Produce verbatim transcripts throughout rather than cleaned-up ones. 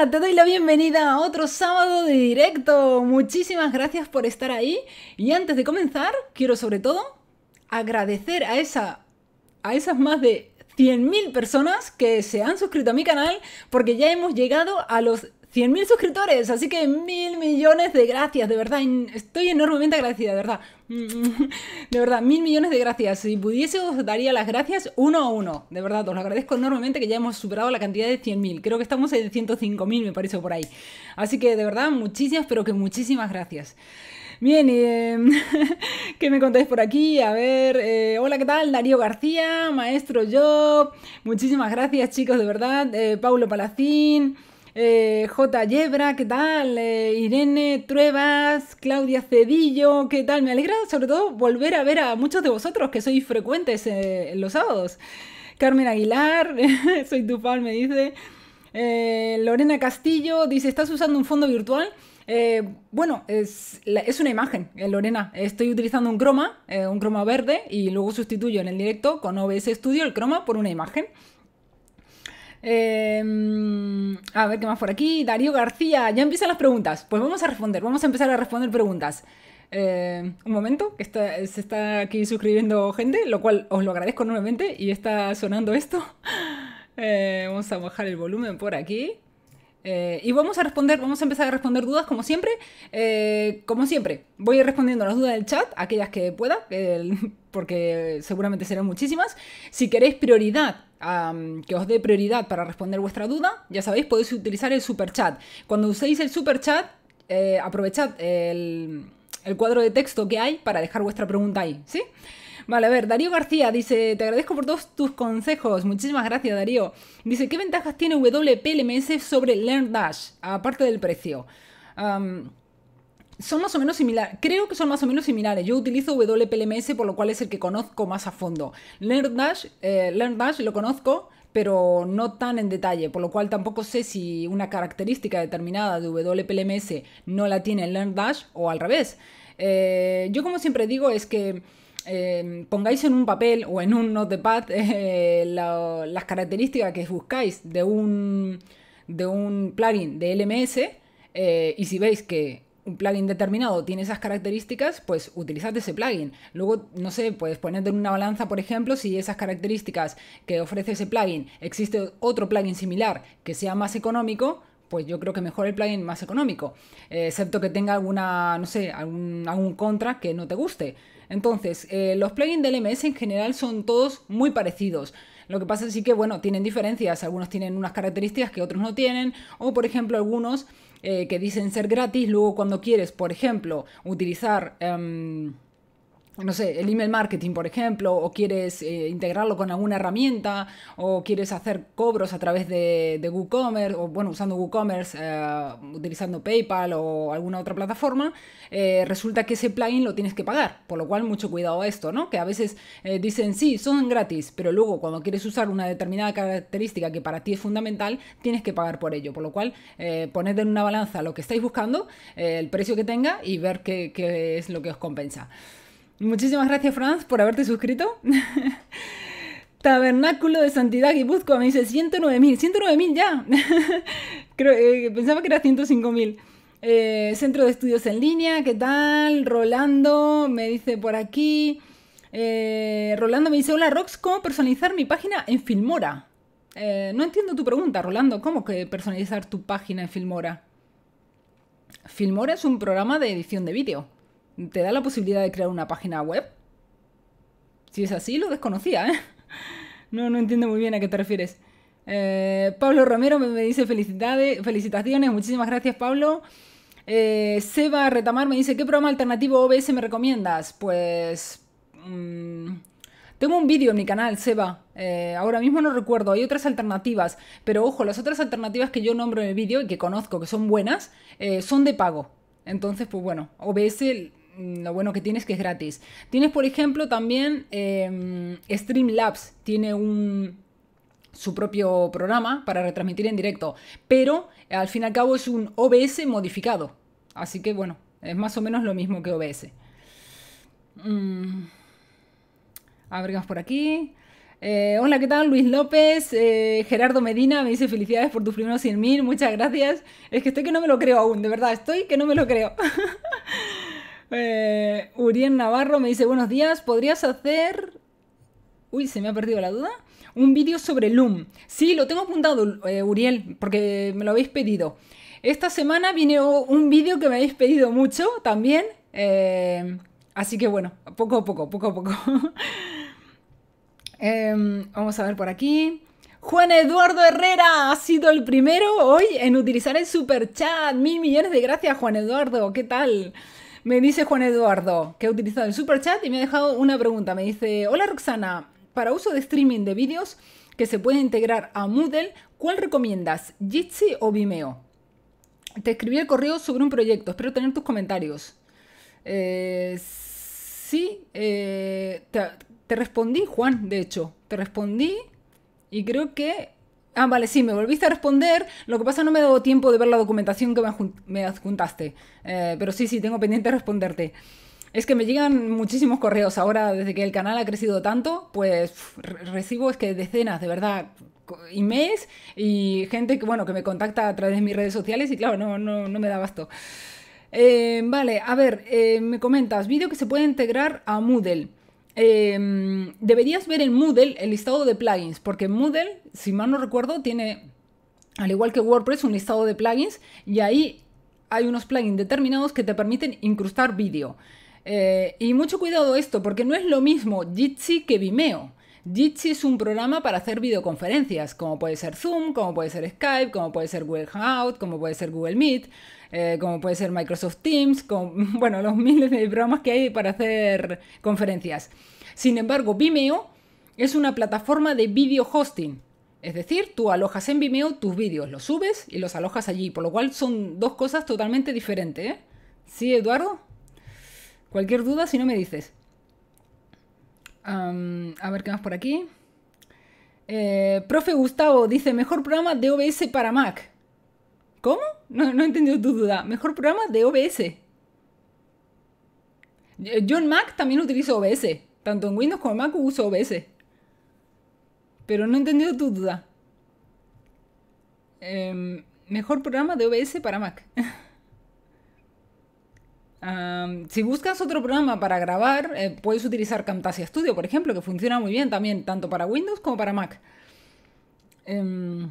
Hola, te doy la bienvenida a otro sábado de directo. Muchísimas gracias por estar ahí. Y antes de comenzar, quiero sobre todo agradecer a, esa, a esas más de cien mil personas que se han suscrito a mi canal, porque ya hemos llegado a los cien mil suscriptores, así que mil millones de gracias, de verdad, estoy enormemente agradecida, de verdad, de verdad, mil millones de gracias. Si pudiese os daría las gracias uno a uno, de verdad, os lo agradezco enormemente, que ya hemos superado la cantidad de cien mil, creo que estamos en ciento cinco mil, me parece, por ahí, así que de verdad, muchísimas, pero que muchísimas gracias. Bien, eh, que me contáis por aquí, a ver, eh, hola, ¿qué tal? Darío García, Maestro Job, muchísimas gracias, chicos, de verdad, eh, Paulo Palacín, eh, J. Yebra, ¿qué tal? Eh, Irene Truebas, Claudia Cedillo, ¿qué tal? Me alegra sobre todo volver a ver a muchos de vosotros que sois frecuentes eh, los sábados. Carmen Aguilar, soy tu fan, me dice. Eh, Lorena Castillo dice, ¿estás usando un fondo virtual? Eh, bueno, es, es una imagen, eh, Lorena. Estoy utilizando un croma, eh, un croma verde, y luego sustituyo en el directo con O B S Studio el croma por una imagen. Eh, a ver qué más por aquí. Darío García, ya empiezan las preguntas. Pues vamos a responder, vamos a empezar a responder preguntas. Eh, un momento, que está, se está aquí suscribiendo gente, lo cual os lo agradezco enormemente, y está sonando esto. Eh, vamos a bajar el volumen por aquí. Eh, y vamos a responder, vamos a empezar a responder dudas como siempre. Eh, como siempre, voy respondiendo las dudas del chat, aquellas que pueda, eh, porque seguramente serán muchísimas. Si queréis prioridad, um, que os dé prioridad para responder vuestra duda, ya sabéis, podéis utilizar el super chat. Cuando uséis el super chat, eh, aprovechad el, el cuadro de texto que hay para dejar vuestra pregunta ahí, ¿sí? Vale, a ver, Darío García dice, te agradezco por todos tus consejos. Muchísimas gracias, Darío. Dice, ¿qué ventajas tiene W P L M S sobre LearnDash, aparte del precio? Um, son más o menos similares. Creo que son más o menos similares. Yo utilizo W P L M S, por lo cual es el que conozco más a fondo. LearnDash, eh, LearnDash lo conozco, pero no tan en detalle, por lo cual tampoco sé si una característica determinada de W P L M S no la tiene LearnDash o al revés. Eh, yo, como siempre digo, es que Eh, pongáis en un papel o en un notepad eh, la, las características que buscáis de un, de un plugin de L M S, eh, y si veis que un plugin determinado tiene esas características, pues utilizad ese plugin. Luego, no sé, pues poned en una balanza, por ejemplo, si esas características que ofrece ese plugin, existe otro plugin similar que sea más económico, pues yo creo que mejor el plugin más económico, eh, excepto que tenga alguna, no sé, algún, algún contra que no te guste. Entonces, eh, los plugins del L M S en general son todos muy parecidos. Lo que pasa es que, bueno, tienen diferencias. Algunos tienen unas características que otros no tienen. O, por ejemplo, algunos eh, que dicen ser gratis. Luego, cuando quieres, por ejemplo, utilizar, um, no sé, el email marketing, por ejemplo, o quieres eh, integrarlo con alguna herramienta, o quieres hacer cobros a través de, de WooCommerce, o, bueno, usando WooCommerce, eh, utilizando PayPal o alguna otra plataforma, eh, resulta que ese plugin lo tienes que pagar, por lo cual mucho cuidado a esto, ¿no? Que a veces eh, dicen, sí, son gratis, pero luego cuando quieres usar una determinada característica que para ti es fundamental, tienes que pagar por ello, por lo cual eh, poned en una balanza lo que estáis buscando, eh, el precio que tenga, y ver qué, qué es lo que os compensa. Muchísimas gracias, Franz, por haberte suscrito. Tabernáculo de Santidad Guipúzcoa me dice ciento nueve mil. ciento nueve mil ya. Creo, eh, pensaba que era ciento cinco mil. Eh, Centro de Estudios en Línea, ¿qué tal? Rolando me dice por aquí. Eh, Rolando me dice, hola, Rox, ¿cómo personalizar mi página en Filmora? Eh, no entiendo tu pregunta, Rolando. ¿Cómo que personalizar tu página en Filmora? Filmora es un programa de edición de vídeo. ¿Te da la posibilidad de crear una página web? Si es así, lo desconocía, ¿eh? No, no entiendo muy bien a qué te refieres. Eh, Pablo Romero me, me dice felicidades, felicitaciones. Muchísimas gracias, Pablo. Eh, Seba Retamar me dice, ¿qué programa alternativo O B S me recomiendas? Pues Mmm, tengo un vídeo en mi canal, Seba. Eh, ahora mismo no recuerdo, hay otras alternativas. Pero ojo, las otras alternativas que yo nombro en el vídeo y que conozco que son buenas, eh, son de pago. Entonces, pues bueno, O B S, lo bueno que tienes es que es gratis. Tienes, por ejemplo, también eh, Streamlabs. Tiene un, su propio programa para retransmitir en directo. Pero, al fin y al cabo, es un O B S modificado. Así que, bueno, es más o menos lo mismo que O B S. Mm. A ver qué más por aquí. Eh, hola, ¿qué tal? Luis López, eh, Gerardo Medina me dice felicidades por tus primeros cien mil, muchas gracias. Es que estoy que no me lo creo aún, de verdad, estoy que no me lo creo. eh, Uriel Navarro me dice buenos días, ¿podrías hacer... Uy, se me ha perdido la duda. Un vídeo sobre Loom. Sí, lo tengo apuntado, eh, Uriel, porque me lo habéis pedido. Esta semana viene un vídeo que me habéis pedido mucho también. Eh, así que bueno, poco a poco, poco a poco. Eh, vamos a ver por aquí. Juan Eduardo Herrera ha sido el primero hoy en utilizar el super chat. Mil millones de gracias, Juan Eduardo. ¿Qué tal? Me dice Juan Eduardo que ha utilizado el super chat y me ha dejado una pregunta. Me dice: hola Roxana, para uso de streaming de vídeos que se puede integrar a Moodle, ¿cuál recomiendas? ¿Jitsi o Vimeo? Te escribí el correo sobre un proyecto. Espero tener tus comentarios. Eh, sí, eh, te, te respondí, Juan, de hecho. Te respondí y creo que... Ah, vale, sí, me volviste a responder. Lo que pasa no me he dado tiempo de ver la documentación que me adjuntaste. Eh, pero sí, sí, tengo pendiente de responderte. Es que me llegan muchísimos correos ahora, desde que el canal ha crecido tanto, pues re recibo es que decenas, de verdad... emails y gente que, bueno, que me contacta a través de mis redes sociales y claro, no, no, no me da abasto. Eh, vale, a ver, eh, me comentas, vídeo que se puede integrar a Moodle. Eh, deberías ver en Moodle el listado de plugins, porque Moodle, si mal no recuerdo, tiene, al igual que WordPress, un listado de plugins y ahí hay unos plugins determinados que te permiten incrustar vídeo. Eh, y mucho cuidado esto, porque no es lo mismo Jitsi que Vimeo. Jitsi es un programa para hacer videoconferencias, como puede ser Zoom, como puede ser Skype, como puede ser Google Hangout, como puede ser Google Meet, eh, como puede ser Microsoft Teams, como, bueno, los miles de programas que hay para hacer conferencias. Sin embargo, Vimeo es una plataforma de video hosting, es decir, tú alojas en Vimeo tus vídeos, los subes y los alojas allí, por lo cual son dos cosas totalmente diferentes, ¿eh? ¿Sí, Eduardo? Cualquier duda, si no me dices. Um, a ver qué más por aquí. Eh, profe Gustavo dice, mejor programa de O B S para Mac. ¿Cómo? No, no he entendido tu duda. Mejor programa de O B S. Yo en Mac también utilizo O B S. Tanto en Windows como en Mac uso O B S. Pero no he entendido tu duda. Eh, mejor programa de O B S para Mac. Um, si buscas otro programa para grabar, eh, puedes utilizar Camtasia Studio, por ejemplo, que funciona muy bien también, tanto para Windows como para Mac. Um,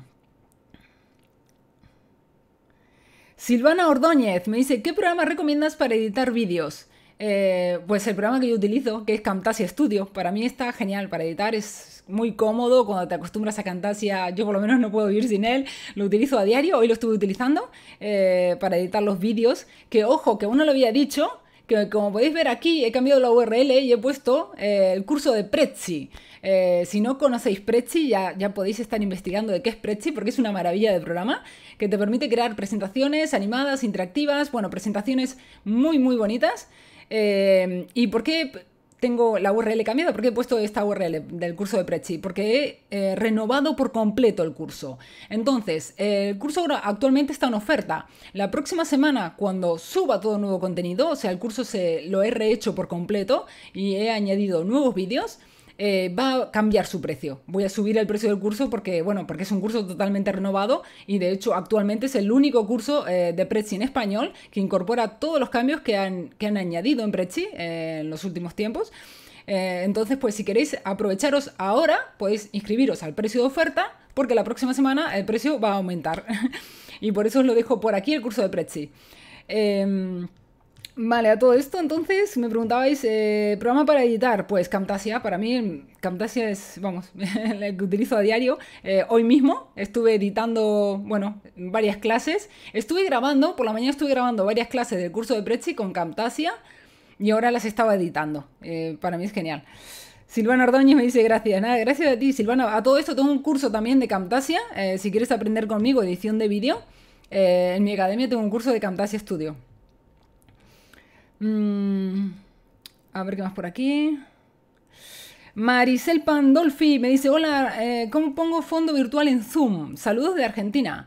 Silvana Ordóñez me dice, ¿qué programa recomiendas para editar vídeos? Eh, pues el programa que yo utilizo, que es Camtasia Studio. Para mí está genial para editar, es muy cómodo cuando te acostumbras a Camtasia. Yo por lo menos no puedo vivir sin él, lo utilizo a diario. Hoy lo estuve utilizando eh, para editar los vídeos, que ojo, que aún no lo había dicho, que como podéis ver aquí he cambiado la U R L y he puesto eh, el curso de Prezi. Eh, si no conocéis Prezi, ya, ya podéis estar investigando de qué es Prezi, porque es una maravilla de programa que te permite crear presentaciones animadas, interactivas, bueno, presentaciones muy muy bonitas. Eh, ¿Y por qué tengo la U R L cambiada? ¿Por qué he puesto esta U R L del curso de Prezi? Porque he eh, renovado por completo el curso. Entonces, eh, el curso actualmente está en oferta. La próxima semana, cuando suba todo nuevo contenido, o sea, el curso se lo he rehecho por completo y he añadido nuevos vídeos, eh, va a cambiar su precio. Voy a subir el precio del curso porque, bueno, porque es un curso totalmente renovado y de hecho actualmente es el único curso eh, de Prezi en español que incorpora todos los cambios que han, que han añadido en Prezi eh, en los últimos tiempos. Eh, entonces, pues si queréis aprovecharos ahora, podéis inscribiros al precio de oferta porque la próxima semana el precio va a aumentar. Y por eso os lo dejo por aquí, el curso de Prezi. Eh, Vale, a todo esto entonces me preguntabais, eh, ¿programa para editar? Pues Camtasia, para mí Camtasia es, vamos, la que utilizo a diario. Eh, hoy mismo estuve editando, bueno, varias clases. Estuve grabando, por la mañana estuve grabando varias clases del curso de Prezi con Camtasia y ahora las estaba editando. Eh, para mí es genial. Silvana Ordóñez me dice gracias. Nada, gracias a ti, Silvana. A todo esto tengo un curso también de Camtasia. Eh, si quieres aprender conmigo edición de vídeo, eh, en mi academia tengo un curso de Camtasia Studio. Mm, a ver qué más por aquí. Maricel Pandolfi me dice, hola, eh, ¿cómo pongo fondo virtual en Zoom? Saludos de Argentina.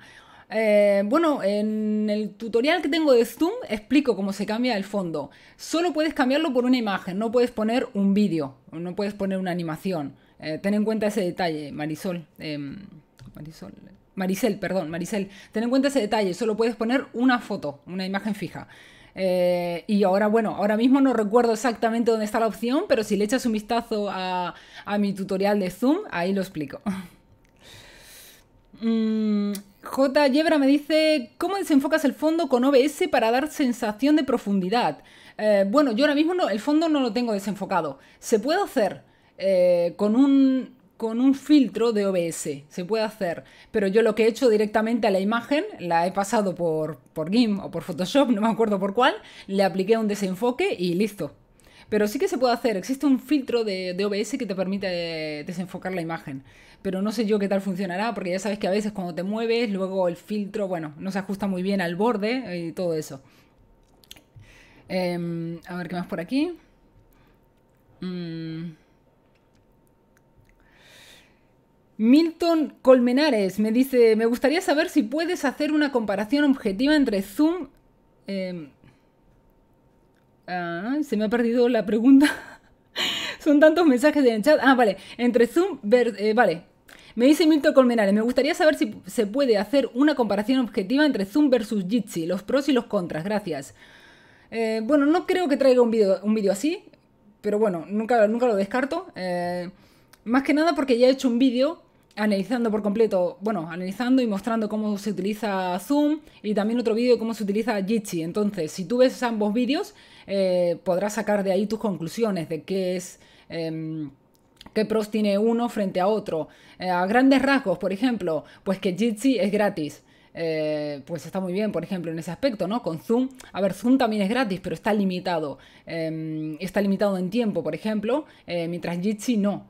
Eh, bueno, en el tutorial que tengo de Zoom explico cómo se cambia el fondo. Solo puedes cambiarlo por una imagen, no puedes poner un vídeo, no puedes poner una animación. Eh, ten en cuenta ese detalle, Marisol. Eh, Marisol. Maricel, perdón, Maricel. Ten en cuenta ese detalle. Solo puedes poner una foto, una imagen fija. Eh, y ahora, bueno, ahora mismo no recuerdo exactamente dónde está la opción, pero si le echas un vistazo a, a mi tutorial de Zoom, ahí lo explico. mm, J. Yebra me dice, ¿cómo desenfocas el fondo con O B S para dar sensación de profundidad? Eh, bueno, yo ahora mismo no, el fondo no lo tengo desenfocado. Se puede hacer eh, con un... con un filtro de O B S, se puede hacer, pero yo lo que he hecho directamente a la imagen, la he pasado por, por GIMP o por Photoshop, no me acuerdo por cuál, le apliqué un desenfoque y listo. Pero sí que se puede hacer, existe un filtro de, de O B S que te permite desenfocar la imagen, pero no sé yo qué tal funcionará, porque ya sabes que a veces cuando te mueves, luego el filtro, bueno, no se ajusta muy bien al borde y todo eso. Eh, a ver qué más por aquí. Mmm... Milton Colmenares me dice, me gustaría saber si puedes hacer una comparación objetiva entre Zoom... Eh, ah, se me ha perdido la pregunta. Son tantos mensajes en el chat. Ah, vale. Entre Zoom... Ver, eh, vale. Me dice Milton Colmenares, me gustaría saber si se puede hacer una comparación objetiva entre Zoom versus Jitsi, los pros y los contras. Gracias. Eh, bueno, no creo que traiga un vídeo un vídeo así, pero bueno, nunca, nunca lo descarto. Eh, más que nada porque ya he hecho un vídeo analizando por completo, bueno, analizando y mostrando cómo se utiliza Zoom y también otro vídeo de cómo se utiliza Jitsi. Entonces, si tú ves ambos vídeos, eh, podrás sacar de ahí tus conclusiones de qué es, eh, qué pros tiene uno frente a otro. Eh, a grandes rasgos, por ejemplo, pues que Jitsi es gratis. Eh, pues está muy bien, por ejemplo, en ese aspecto, ¿no? Con Zoom, a ver, Zoom también es gratis, pero está limitado. Eh, está limitado en tiempo, por ejemplo, eh, mientras Jitsi no.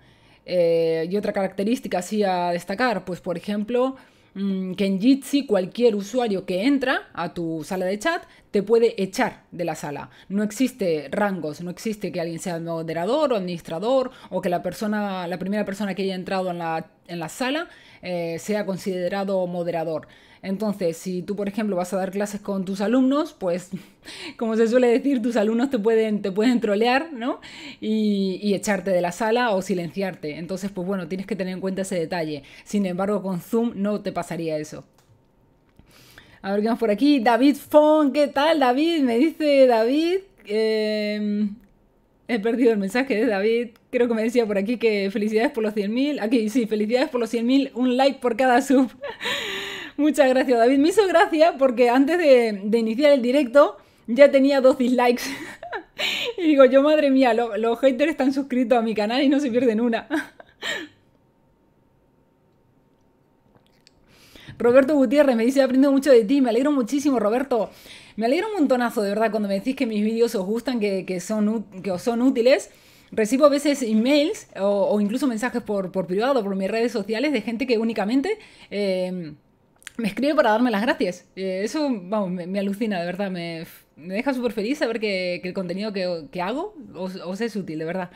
Eh, y otra característica así a destacar, pues por ejemplo, mmm, que en Jitsi cualquier usuario que entra a tu sala de chat te puede echar de la sala. No existe rangos, no existe que alguien sea moderador o administrador o que la persona, la primera persona que haya entrado en la, en la sala eh, sea considerado moderador. Entonces, si tú, por ejemplo, vas a dar clases con tus alumnos, pues, como se suele decir, tus alumnos te pueden, te pueden trolear, ¿no? Y, y echarte de la sala o silenciarte. Entonces, pues bueno, tienes que tener en cuenta ese detalle. Sin embargo, con Zoom no te pasaría eso. A ver qué más por aquí. David Fon, ¿qué tal, David? Me dice David... Eh... He perdido el mensaje de David. Creo que me decía por aquí que felicidades por los cien mil. Aquí sí, felicidades por los cien mil. Un like por cada sub. Muchas gracias, David. Me hizo gracia porque antes de, de iniciar el directo ya tenía dos dislikes. Y digo, yo, madre mía, lo, los haters están suscritos a mi canal y no se pierden una. Roberto Gutiérrez me dice, he aprendido mucho de ti. Me alegro muchísimo, Roberto. Me alegro un montonazo, de verdad, cuando me decís que mis vídeos os gustan, que, que, son, que os son útiles. Recibo a veces emails o, o incluso mensajes por, por privado, por mis redes sociales, de gente que únicamente... Eh, me escribe para darme las gracias. Eh, eso, vamos, me, me alucina, de verdad. Me, me deja súper feliz saber que, que el contenido que, que hago os, os es útil, de verdad.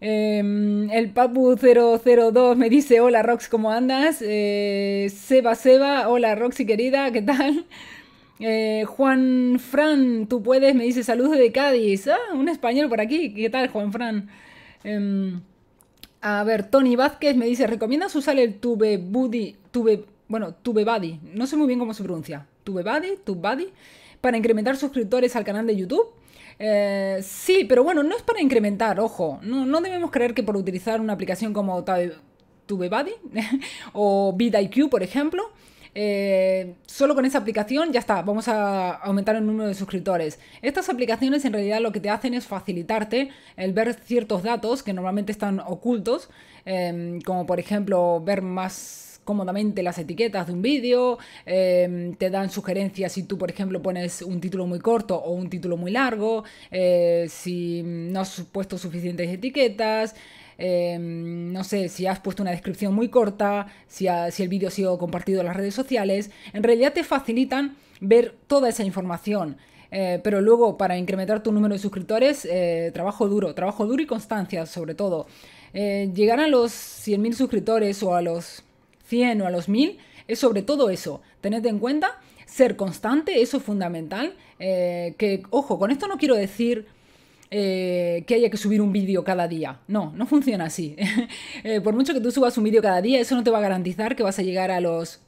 Eh, el Papu cero cero dos me dice, hola Rox, ¿cómo andas? Eh, Seba Seba, hola Roxy querida, ¿qué tal? Eh, Juan Fran, tú puedes, me dice, saludos de Cádiz. Ah, un español por aquí, ¿qué tal, Juan Fran? Eh, a ver, Tony Vázquez me dice, ¿recomiendas usar el TubeBuddy? Tube... Bueno, TubeBuddy, no sé muy bien cómo se pronuncia. TubeBuddy, TubeBuddy, para incrementar suscriptores al canal de YouTube. Eh, sí, pero bueno, no es para incrementar, ojo. No, no debemos creer que por utilizar una aplicación como TubeBuddy o VidIQ, por ejemplo, eh, solo con esa aplicación ya está, vamos a aumentar el número de suscriptores. Estas aplicaciones en realidad lo que te hacen es facilitarte el ver ciertos datos que normalmente están ocultos, eh, como por ejemplo ver más... cómodamente las etiquetas de un vídeo, eh, te dan sugerencias si tú, por ejemplo, pones un título muy corto o un título muy largo, eh, si no has puesto suficientes etiquetas, eh, no sé, si has puesto una descripción muy corta, si, ha, si el vídeo ha sido compartido en las redes sociales. En realidad te facilitan ver toda esa información, eh, pero luego para incrementar tu número de suscriptores, eh, trabajo duro, trabajo duro y constancia sobre todo. Eh, llegar a los cien mil suscriptores o a los... cien o a los mil, es sobre todo eso. Tened en cuenta, ser constante, eso es fundamental. Eh, que, ojo, con esto no quiero decir eh, que haya que subir un vídeo cada día. No, no funciona así. eh, por mucho que tú subas un vídeo cada día, eso no te va a garantizar que vas a llegar a los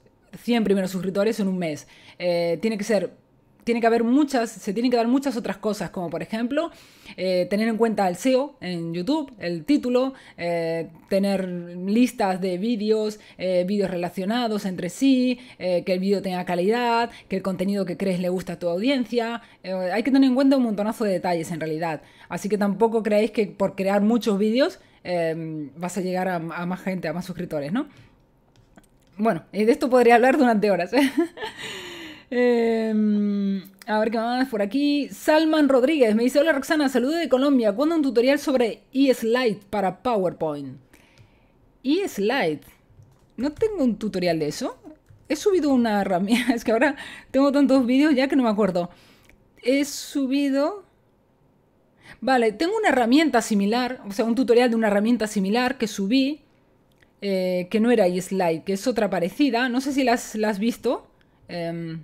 cien primeros suscriptores en un mes. Eh, tiene que ser... Tiene que haber muchas, se tienen que dar muchas otras cosas, como por ejemplo, eh, tener en cuenta el S E O en YouTube, el título, eh, tener listas de vídeos, eh, vídeos relacionados entre sí, eh, que el vídeo tenga calidad, que el contenido que crees le gusta a tu audiencia. Eh, hay que tener en cuenta un montonazo de detalles en realidad. Así que tampoco creáis que por crear muchos vídeos eh, vas a llegar a, a más gente, a más suscriptores, ¿no? Bueno, de esto podría hablar durante horas, ¿eh? Eh, a ver qué más por aquí. Salman Rodríguez me dice: hola Roxana, saludo de Colombia. ¿Cuándo un tutorial sobre iSlide para PowerPoint? iSlide. No tengo un tutorial de eso. He subido una herramienta. Es que ahora tengo tantos vídeos ya que no me acuerdo. He subido... Vale, tengo una herramienta similar. O sea, un tutorial de una herramienta similar que subí. Eh, que no era iSlide, que es otra parecida. No sé si la has, la has visto. Eh,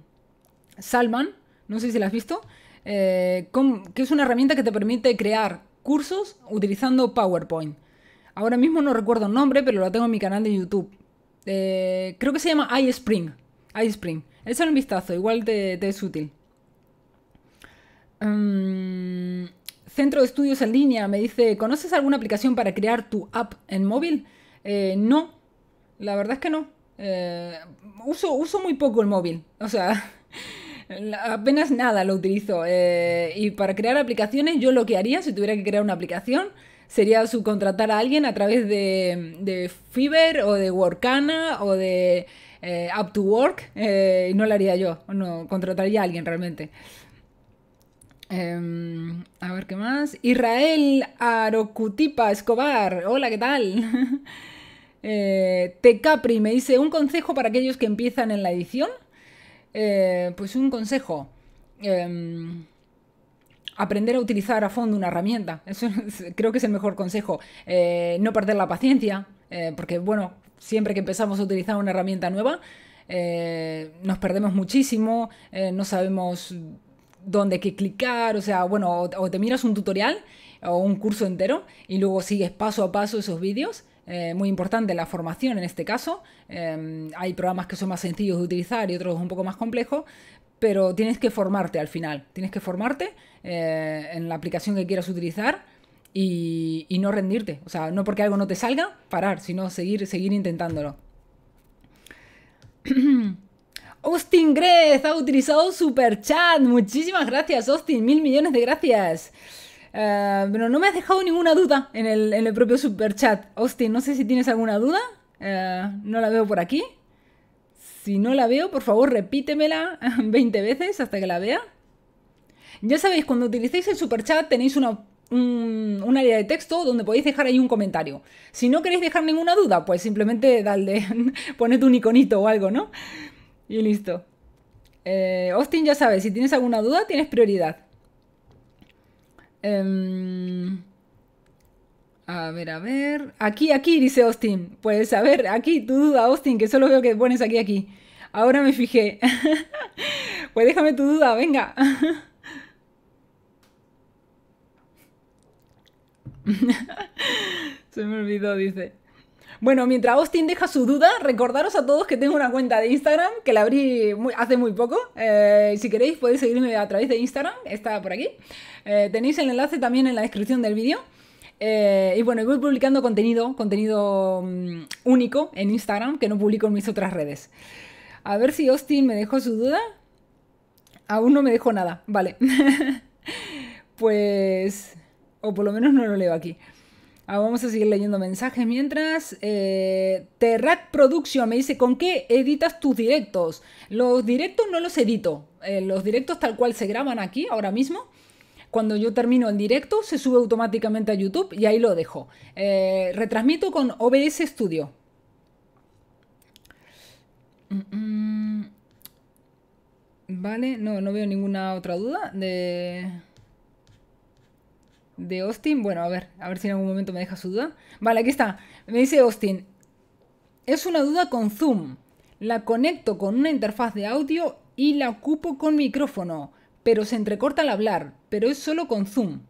Salman, no sé si la has visto, eh, con, que es una herramienta que te permite crear cursos utilizando PowerPoint. Ahora mismo no recuerdo el nombre, pero lo tengo en mi canal de YouTube. Eh, creo que se llama iSpring. iSpring. Échale un vistazo, igual te, te es útil. Um, Centro de Estudios en Línea me dice: ¿conoces alguna aplicación para crear tu app en móvil? Eh, no, la verdad es que no. Eh, uso, uso muy poco el móvil, o sea, apenas nada lo utilizo, eh, y para crear aplicaciones yo lo que haría si tuviera que crear una aplicación sería subcontratar a alguien a través de, de Fiverr o de Workana o de eh, Up to Work, eh, y no lo haría yo, no, contrataría a alguien realmente. Eh, a ver qué más. Israel Arocutipa Escobar, hola, ¿qué tal? Eh, Tecapri me dice: ¿un consejo para aquellos que empiezan en la edición? Eh, pues un consejo. Eh, aprender a utilizar a fondo una herramienta. Eso es, creo que es el mejor consejo. Eh, no perder la paciencia, eh, porque bueno, siempre que empezamos a utilizar una herramienta nueva, eh, nos perdemos muchísimo, eh, no sabemos dónde hay que clicar, o sea, bueno, o, o te miras un tutorial o un curso entero y luego sigues paso a paso esos vídeos. Eh, muy importante la formación en este caso. Eh, hay programas que son más sencillos de utilizar y otros un poco más complejos, pero tienes que formarte al final. Tienes que formarte eh, en la aplicación que quieras utilizar y, y no rendirte. O sea, no porque algo no te salga, parar, sino seguir, seguir intentándolo. Austin Grez ha utilizado Superchat. Muchísimas gracias, Austin. Mil millones de gracias. Uh, pero no me has dejado ninguna duda en el, en el propio superchat. Austin, no sé si tienes alguna duda. Uh, no la veo por aquí. Si no la veo, por favor, repítemela veinte veces hasta que la vea. Ya sabéis, cuando utilicéis el superchat tenéis una, un, un área de texto donde podéis dejar ahí un comentario. Si no queréis dejar ninguna duda, pues simplemente dale, poned un iconito o algo, ¿no? Y listo. Eh, Austin, ya sabes, si tienes alguna duda, tienes prioridad. Um, a ver, a ver. Aquí, aquí, dice Austin. Pues a ver, aquí, tu duda, Austin, que solo veo que pones aquí, aquí. Ahora me fijé. Pues déjame tu duda, venga. Se me olvidó, dice. Bueno, mientras Austin deja su duda, recordaros a todos que tengo una cuenta de Instagram que la abrí muy, hace muy poco. Eh, si queréis podéis seguirme a través de Instagram, está por aquí. Eh, tenéis el enlace también en la descripción del vídeo. Eh, y bueno, voy publicando contenido, contenido um, único en Instagram que no publico en mis otras redes. A ver si Austin me dejó su duda. Aún no me dejó nada, vale. Pues... o por lo menos no lo leo aquí. Ah, vamos a seguir leyendo mensajes mientras. Eh, Terrat Production me dice: ¿con qué editas tus directos? Los directos no los edito. Eh, los directos tal cual se graban aquí ahora mismo. Cuando yo termino el directo se sube automáticamente a YouTube y ahí lo dejo. Eh, retransmito con O B S Studio. Mm-mm. Vale, no, no veo ninguna otra duda de... de Austin. Bueno, a ver, a ver si en algún momento me deja su duda. Vale, aquí está. Me dice Austin: es una duda con Zoom. La conecto con una interfaz de audio y la ocupo con micrófono, pero se entrecorta al hablar, pero es solo con Zoom.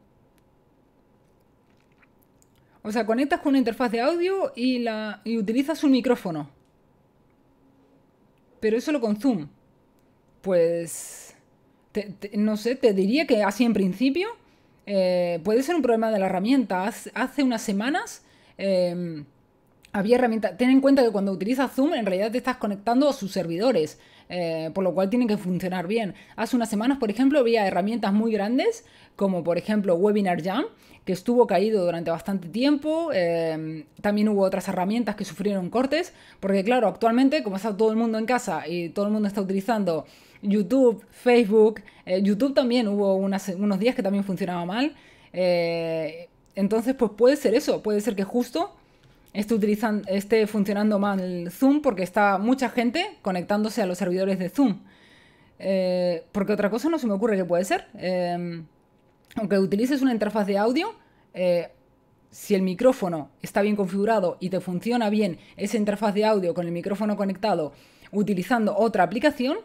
O sea, conectas con una interfaz de audio y, la, y utilizas un micrófono. Pero eso lo con Zoom. Pues... Te, te, no sé, te diría que así en principio... Eh, puede ser un problema de la herramienta. Hace, hace unas semanas... Eh, había herramientas... Ten en cuenta que cuando utilizas Zoom, en realidad te estás conectando a sus servidores. Eh, por lo cual tiene que funcionar bien. Hace unas semanas, por ejemplo, había herramientas muy grandes, como por ejemplo Webinar Jam, que estuvo caído durante bastante tiempo. Eh, también hubo otras herramientas que sufrieron cortes, porque claro, actualmente, como está todo el mundo en casa y todo el mundo está utilizando YouTube, Facebook, eh, YouTube también hubo unas, unos días que también funcionaba mal. Eh, entonces, pues puede ser eso, puede ser que justo esté, utilizando, esté funcionando mal Zoom porque está mucha gente conectándose a los servidores de Zoom. Eh, porque otra cosa no se me ocurre que puede ser. Eh, Aunque utilices una interfaz de audio, eh, si el micrófono está bien configurado y te funciona bien esa interfaz de audio con el micrófono conectado utilizando otra aplicación,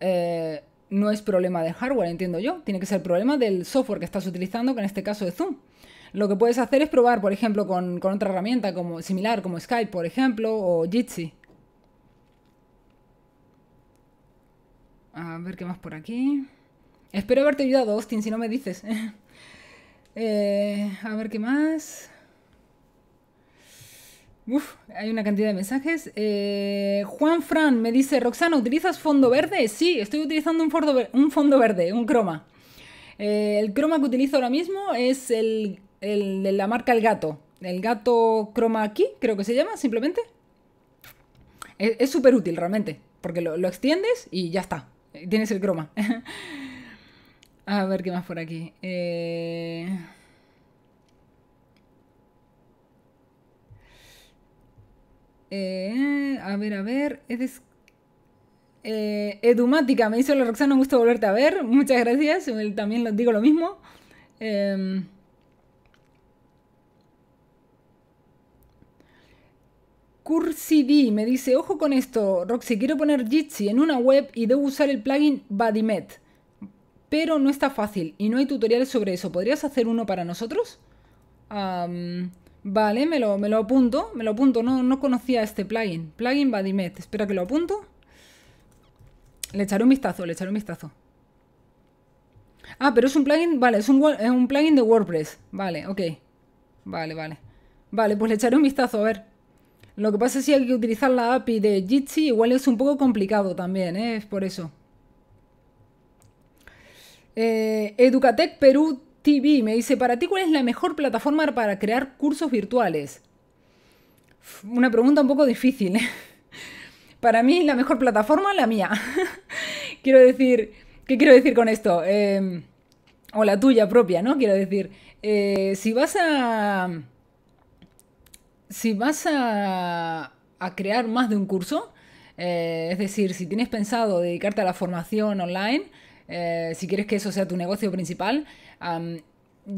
eh, no es problema del hardware, entiendo yo. Tiene que ser problema del software que estás utilizando, que en este caso es Zoom. Lo que puedes hacer es probar, por ejemplo, con, con otra herramienta como, similar como Skype, por ejemplo, o Jitsi. A ver qué más por aquí... Espero haberte ayudado, Austin, si no me dices. eh, a ver qué más. Uf, hay una cantidad de mensajes. Eh, Juan Fran me dice, Roxana, ¿utilizas fondo verde? Sí, estoy utilizando un fondo, ver un fondo verde, un croma. Eh, el croma que utilizo ahora mismo es el, el de la marca Elgato. Elgato Chroma Key, creo que se llama, simplemente. Es súper útil, realmente, porque lo, lo extiendes y ya está. Tienes el croma. A ver qué más por aquí. Eh... Eh, a ver, a ver. Es... Eh, Edumática me hizo la Roxana, un gusto volverte a ver. Muchas gracias. También les digo lo mismo. Eh... CursiD me dice: ojo con esto, Roxy. Quiero poner Jitsi en una web y debo usar el plugin Badimet. Pero no está fácil y no hay tutoriales sobre eso. ¿Podrías hacer uno para nosotros? Um, vale, me lo, me lo apunto. Me lo apunto. No, no conocía este plugin. Plugin Badimet. Espera que lo apunto. Le echaré un vistazo, le echaré un vistazo. Ah, pero es un plugin... Vale, es un, es un plugin de WordPress. Vale, ok. Vale, vale. Vale, pues le echaré un vistazo, a ver. Lo que pasa es que hay que utilizar la A P I de Jitsi. Igual es un poco complicado también, ¿eh? Es por eso. Eh, Educatec Perú T V me dice, para ti, ¿cuál es la mejor plataforma para crear cursos virtuales? Una pregunta un poco difícil, ¿eh? Para mí, la mejor plataforma, la mía. Quiero decir, ¿qué quiero decir con esto? Eh, o la tuya propia, ¿no? Quiero decir, eh, si vas a... Si vas a, a crear más de un curso, eh, es decir, si tienes pensado dedicarte a la formación online... Eh, si quieres que eso sea tu negocio principal, um,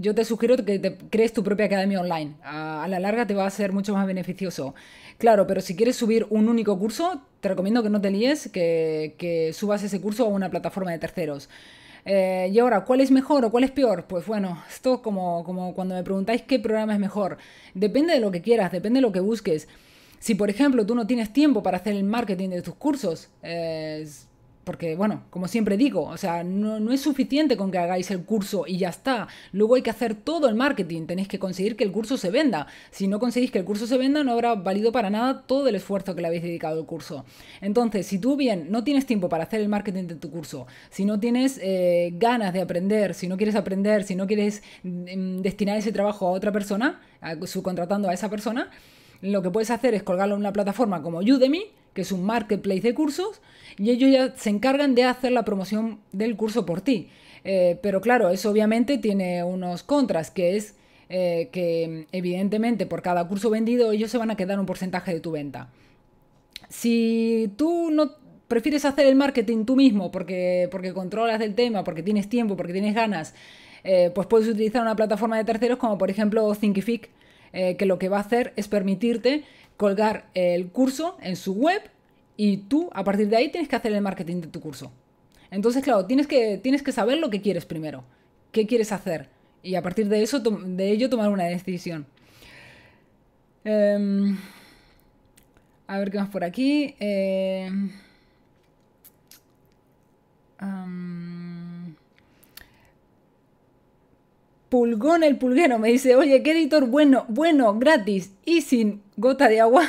yo te sugiero que te crees tu propia academia online. A, a la larga te va a ser mucho más beneficioso. Claro, pero si quieres subir un único curso, te recomiendo que no te líes, que, que subas ese curso a una plataforma de terceros. Eh, y ahora, ¿cuál es mejor o cuál es peor? Pues bueno, esto como, como cuando me preguntáis qué programa es mejor. Depende de lo que quieras, depende de lo que busques. Si, por ejemplo, tú no tienes tiempo para hacer el marketing de tus cursos... Eh, Porque, bueno, como siempre digo, o sea, no, no es suficiente con que hagáis el curso y ya está. Luego hay que hacer todo el marketing. Tenéis que conseguir que el curso se venda. Si no conseguís que el curso se venda, no habrá valido para nada todo el esfuerzo que le habéis dedicado al curso. Entonces, si tú bien no tienes tiempo para hacer el marketing de tu curso, si no tienes eh, ganas de aprender, si no quieres aprender, si no quieres mm, destinar ese trabajo a otra persona, a, subcontratando a esa persona, lo que puedes hacer es colgarlo en una plataforma como Udemy, que es un marketplace de cursos, y ellos ya se encargan de hacer la promoción del curso por ti. Eh, pero claro, eso obviamente tiene unos contras, que es eh, que evidentemente por cada curso vendido ellos se van a quedar un porcentaje de tu venta. Si tú no prefieres hacer el marketing tú mismo porque, porque controlas del tema, porque tienes tiempo, porque tienes ganas, eh, pues puedes utilizar una plataforma de terceros como por ejemplo Thinkific, eh, que lo que va a hacer es permitirte colgar el curso en su web y tú, a partir de ahí, tienes que hacer el marketing de tu curso. Entonces, claro, tienes que, tienes que saber lo que quieres primero, qué quieres hacer y a partir de eso, de ello tomar una decisión. Eh, a ver qué más por aquí. Eh, um, Pulgón el pulguero me dice, oye, qué editor bueno, bueno, gratis y sin gota de agua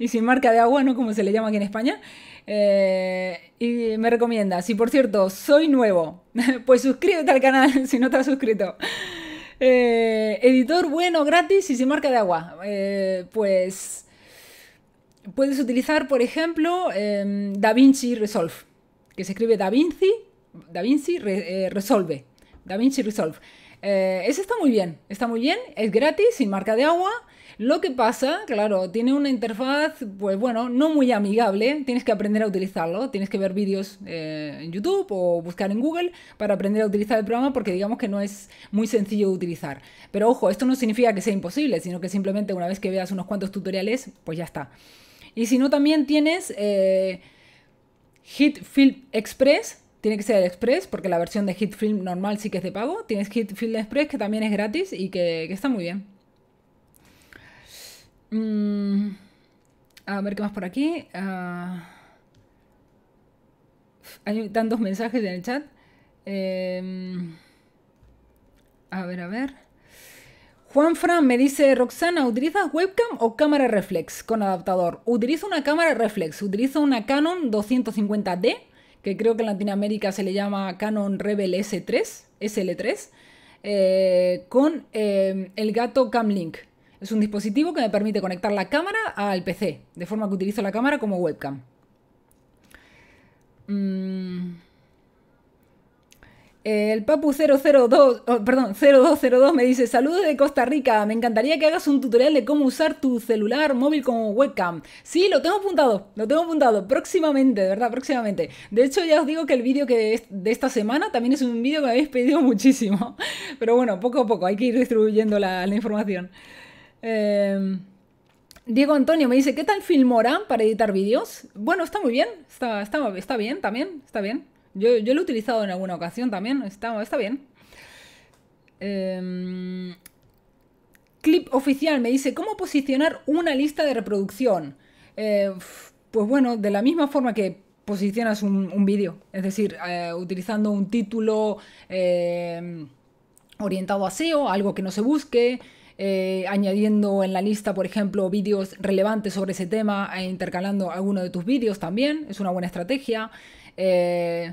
y sin marca de agua, ¿no? Como se le llama aquí en España. Eh, y me recomienda, si por cierto soy nuevo, pues suscríbete al canal si no te has suscrito. Eh, editor bueno, gratis y sin marca de agua. Eh, pues puedes utilizar, por ejemplo, eh, DaVinci Resolve, que se escribe DaVinci, DaVinci Re, eh, Resolve. DaVinci Resolve. Eh, ese está muy bien, está muy bien, es gratis, sin marca de agua. Lo que pasa, claro, tiene una interfaz, pues bueno, no muy amigable. Tienes que aprender a utilizarlo. Tienes que ver vídeos eh, en YouTube o buscar en Google para aprender a utilizar el programa, porque digamos que no es muy sencillo de utilizar. Pero ojo, esto no significa que sea imposible, sino que simplemente una vez que veas unos cuantos tutoriales, pues ya está. Y si no, también tienes eh, HitFilm Express. Tiene que ser el Express, porque la versión de HitFilm normal sí que es de pago. Tienes HitFilm Express, que también es gratis y que, que está muy bien. Mm, a ver qué más por aquí. Uh, hay tantos mensajes en el chat. Eh, a ver, a ver. Juanfran me dice, Roxana, ¿utilizas webcam o cámara reflex con adaptador? Utilizo una cámara reflex. Utilizo una Canon doscientos cincuenta D, que creo que en Latinoamérica se le llama Canon Rebel S tres, S L tres, eh, con eh, Elgato Cam Link. Es un dispositivo que me permite conectar la cámara al P C, de forma que utilizo la cámara como webcam. Mm. El Papu cero cero dos, oh, perdón, cero dos cero dos me dice, saludos de Costa Rica, me encantaría que hagas un tutorial de cómo usar tu celular móvil como webcam. Sí, lo tengo apuntado, lo tengo apuntado, próximamente, de verdad, próximamente. De hecho, ya os digo que el vídeo que es de esta semana también es un vídeo que me habéis pedido muchísimo. Pero bueno, poco a poco, hay que ir distribuyendo la, la información. Eh, Diego Antonio me dice, ¿qué tal Filmora para editar vídeos? Bueno, está muy bien, está, está, está bien también, está bien. Yo, yo lo he utilizado en alguna ocasión también, está, está bien. Eh, Clip Oficial me dice, ¿cómo posicionar una lista de reproducción? Eh, pues bueno, de la misma forma que posicionas un, un vídeo, es decir, eh, utilizando un título eh, orientado a S E O, algo que no se busque. Eh, añadiendo en la lista, por ejemplo, vídeos relevantes sobre ese tema e intercalando alguno de tus vídeos también, es una buena estrategia. Eh,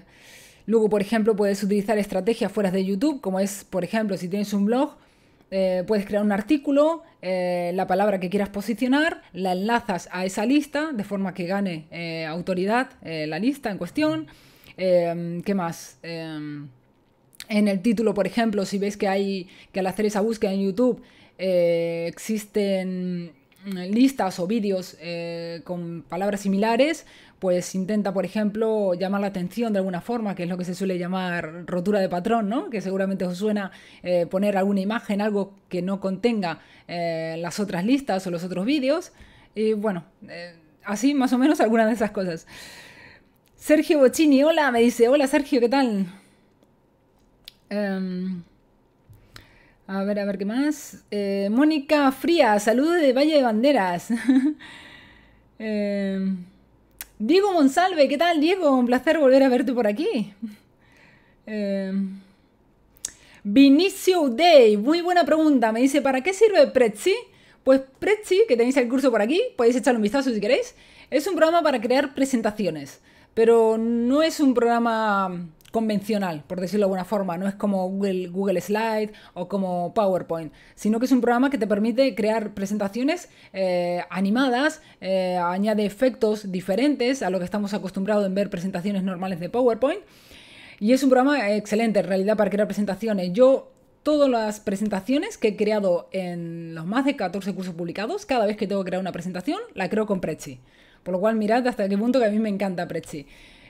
luego, por ejemplo, puedes utilizar estrategias fuera de YouTube, como es, por ejemplo, si tienes un blog, eh, puedes crear un artículo, eh, la palabra que quieras posicionar, la enlazas a esa lista, de forma que gane eh, autoridad eh, la lista en cuestión. Eh, ¿qué más? Eh, en el título, por ejemplo, si ves que hay que al hacer esa búsqueda en YouTube, Eh, existen listas o vídeos eh, con palabras similares, pues intenta, por ejemplo, llamar la atención de alguna forma, que es lo que se suele llamar rotura de patrón, ¿no? Que seguramente os suena eh, poner alguna imagen, algo que no contenga eh, las otras listas o los otros vídeos. Y bueno, eh, así más o menos algunas de esas cosas. Sergio Bocini, hola, me dice, hola Sergio, ¿qué tal? Um, A ver, a ver, ¿qué más? Eh, Mónica Frías, saludos de Valle de Banderas. eh, Diego Monsalve, ¿qué tal, Diego? Un placer volver a verte por aquí. Eh, Vinicio Day, muy buena pregunta. Me dice, ¿para qué sirve Prezi? Pues Prezi, que tenéis el curso por aquí, podéis echarle un vistazo si queréis. Es un programa para crear presentaciones, pero no es un programa convencional, por decirlo de alguna forma. No es como Google, Google Slide o como PowerPoint, sino que es un programa que te permite crear presentaciones eh, animadas, eh, añade efectos diferentes a lo que estamos acostumbrados en ver presentaciones normales de PowerPoint, y es un programa excelente en realidad para crear presentaciones. Yo todas las presentaciones que he creado en los más de catorce cursos publicados, cada vez que tengo que crear una presentación, la creo con Prezi, por lo cual mirad hasta qué punto que a mí me encanta Prezi.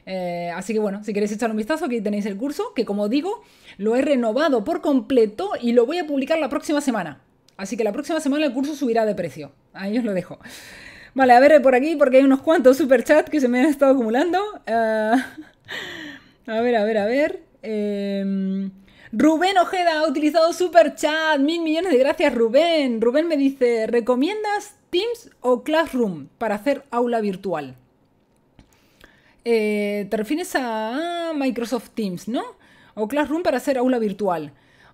Eh, así que bueno, si queréis echar un vistazo, aquí tenéis el curso, que como digo, lo he renovado por completo y lo voy a publicar la próxima semana. Así que la próxima semana el curso subirá de precio. Ahí os lo dejo. Vale, a ver por aquí, porque hay unos cuantos superchats que se me han estado acumulando. Uh, a ver, a ver, a ver. Eh, Rubén Ojeda ha utilizado Super Chat. Mil millones de gracias, Rubén. Rubén me dice, ¿recomiendas Teams o Classroom para hacer aula virtual? Eh, te refieres a Microsoft Teams, ¿no? O Classroom para hacer aula virtual.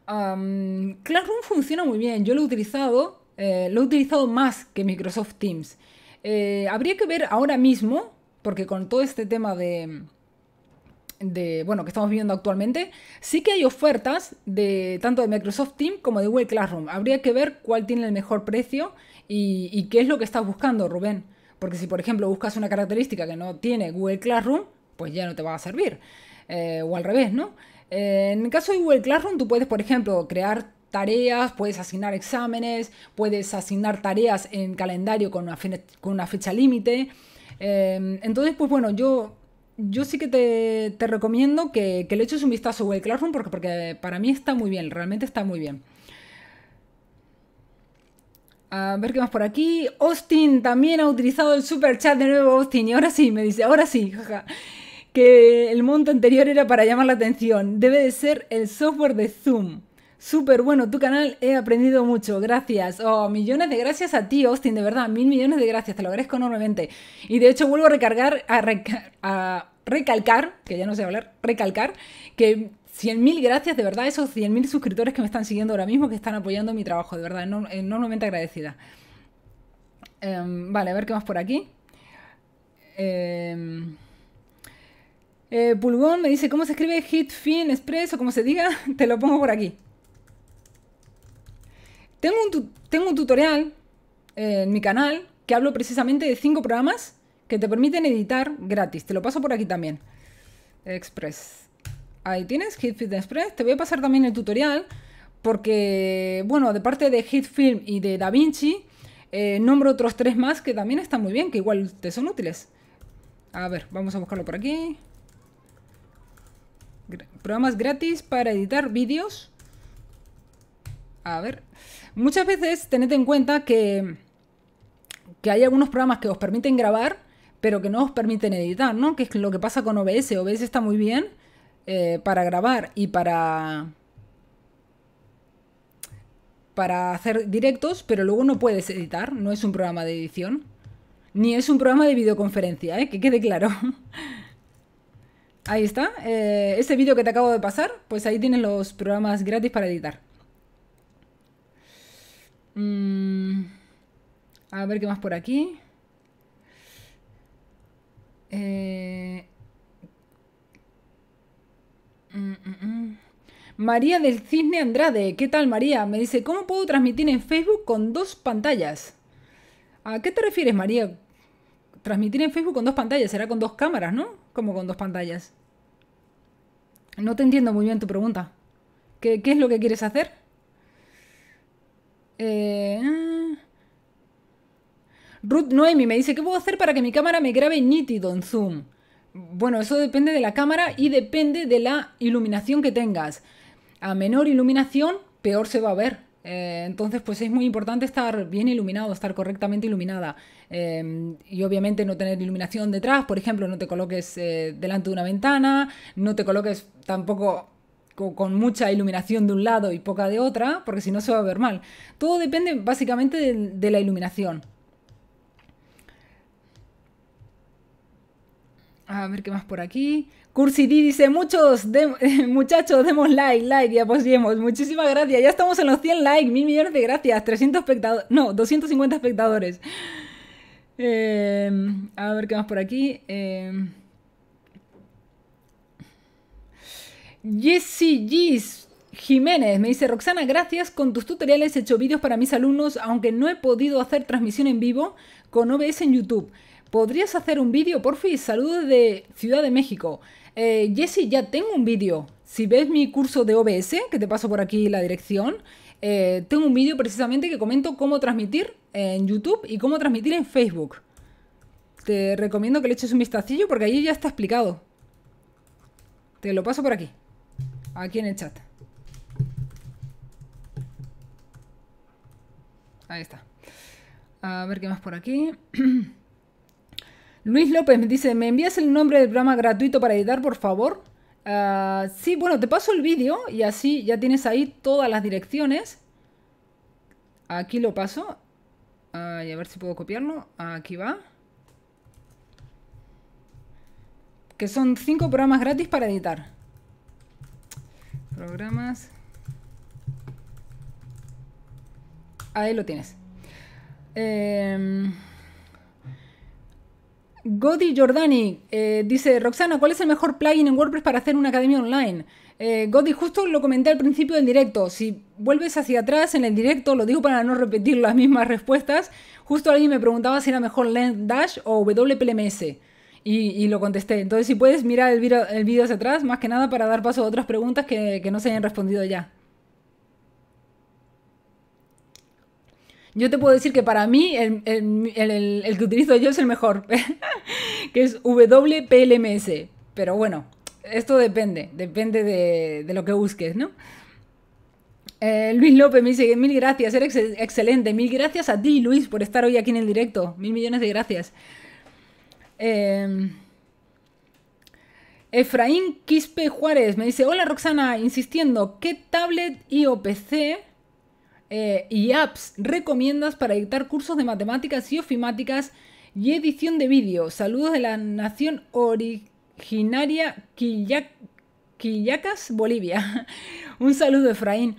Um, Classroom funciona muy bien. Yo lo he utilizado, eh, lo he utilizado más que Microsoft Teams. Eh, habría que ver ahora mismo, porque con todo este tema de... De, bueno, que estamos viviendo actualmente, sí que hay ofertas de tanto de Microsoft Teams como de Google Classroom. Habría que ver cuál tiene el mejor precio y, y qué es lo que estás buscando, Rubén. Porque si, por ejemplo, buscas una característica que no tiene Google Classroom, pues ya no te va a servir. Eh, o al revés, ¿no? Eh, en el caso de Google Classroom, tú puedes, por ejemplo, crear tareas, puedes asignar exámenes, puedes asignar tareas en calendario con una, fe con una fecha límite. Eh, entonces, pues bueno, yo... Yo sí que te, te recomiendo que, que le eches un vistazo a Google Classroom porque, porque para mí está muy bien, realmente está muy bien. A ver qué más por aquí. Austin también ha utilizado el super chat de nuevo, Austin. Y ahora sí, me dice, ahora sí, jaja. Que el monto anterior era para llamar la atención. Debe de ser el software de Zoom. Súper bueno tu canal, he aprendido mucho, gracias. Oh, millones de gracias a ti, Austin, de verdad, mil millones de gracias, te lo agradezco enormemente. Y de hecho vuelvo a recargar, a, reca a recalcar, que ya no sé hablar, recalcar, que cien mil gracias, de verdad, esos cien mil suscriptores que me están siguiendo ahora mismo, que están apoyando mi trabajo, de verdad, enorm enormemente agradecida. Um, vale, a ver qué más por aquí. Eh... Eh, Pulgón me dice, ¿cómo se escribe HitFilm Express o como se diga? Te lo pongo por aquí. Tengo un, tu tengo un tutorial eh, en mi canal que hablo precisamente de cinco programas que te permiten editar gratis. Te lo paso por aquí también. Express. Ahí tienes, HitFilm Express. Te voy a pasar también el tutorial porque, bueno, de parte de HitFilm y de DaVinci, eh, nombro otros tres más que también están muy bien, que igual te son útiles. A ver, vamos a buscarlo por aquí. Gra- programas gratis para editar vídeos. A ver, muchas veces tened en cuenta que, que hay algunos programas que os permiten grabar, pero que no os permiten editar, ¿no? Que es lo que pasa con O B S. O B S está muy bien eh, para grabar y para, para hacer directos, pero luego no puedes editar. No es un programa de edición, ni es un programa de videoconferencia, ¿eh? Que quede claro. Ahí está. Eh, ese vídeo que te acabo de pasar, pues ahí tienes los programas gratis para editar. A ver qué más por aquí. Eh... Mm, mm, mm. María del Cisne Andrade. ¿Qué tal, María? Me dice, ¿cómo puedo transmitir en Facebook con dos pantallas? ¿A qué te refieres, María? Transmitir en Facebook con dos pantallas. Será con dos cámaras, ¿no? ¿Cómo con dos pantallas? No te entiendo muy bien tu pregunta. ¿Qué, qué es lo que quieres hacer? Eh... Ruth Noemi me dice, ¿qué puedo hacer para que mi cámara me grabe nítido en Zoom? Bueno, eso depende de la cámara y depende de la iluminación que tengas. A menor iluminación, peor se va a ver. Eh, entonces, pues es muy importante estar bien iluminado, estar correctamente iluminada. Eh, y obviamente no tener iluminación detrás. Por ejemplo, no te coloques eh, delante de una ventana, no te coloques tampoco... con mucha iluminación de un lado y poca de otra, porque si no se va a ver mal. Todo depende básicamente de, de la iluminación. A ver qué más por aquí. Cursi D dice, muchos de, eh, muchachos, demos like, like y apoyemos. Muchísimas gracias. Ya estamos en los cien likes, mil millones de gracias. trescientos espectadores, no, doscientos cincuenta espectadores. Eh, a ver qué más por aquí. Eh... Jitsi Gis Jiménez me dice, Roxana, gracias, con tus tutoriales he hecho vídeos para mis alumnos, aunque no he podido hacer transmisión en vivo con O B S en YouTube. ¿Podrías hacer un vídeo, porfis? Saludos de Ciudad de México. Eh, Jitsi, ya tengo un vídeo. Si ves mi curso de O B S, que te paso por aquí la dirección, eh, tengo un vídeo precisamente que comento cómo transmitir en YouTube y cómo transmitir en Facebook. Te recomiendo que le eches un vistacillo porque ahí ya está explicado. Te lo paso por aquí. Aquí en el chat. Ahí está. A ver qué más por aquí. Luis López me dice, ¿me envías el nombre del programa gratuito para editar, por favor? Uh, sí, bueno, te paso el vídeo y así ya tienes ahí todas las direcciones. Aquí lo paso. Uh, y a ver si puedo copiarlo. Aquí va. Que son cinco programas gratis para editar. Programas. Ahí lo tienes. Eh... Godi Jordani eh, dice, Roxana, ¿cuál es el mejor plugin en WordPress para hacer una academia online? Eh, Godi, justo lo comenté al principio del directo. Si vuelves hacia atrás en el directo, lo digo para no repetir las mismas respuestas, justo alguien me preguntaba si era mejor LearnDash o W P L M S y, y lo contesté. Entonces, si puedes mirar el vídeo el vídeo hacia atrás, más que nada para dar paso a otras preguntas que, que no se hayan respondido ya. Yo te puedo decir que para mí el, el, el, el que utilizo yo es el mejor, que es W P L M S. Pero bueno, esto depende, depende de, de lo que busques, ¿no? Eh, Luis López me dice, mil gracias, eres ex excelente. Mil gracias a ti, Luis, por estar hoy aquí en el directo. Mil millones de gracias. Eh... Efraín Quispe Juárez me dice, hola Roxana, insistiendo, ¿qué tablet y o P C Eh, y apps recomiendas para editar cursos de matemáticas y ofimáticas y edición de vídeo? Saludos de la nación originaria Quillac Quillacas, Bolivia. Un saludo, Efraín.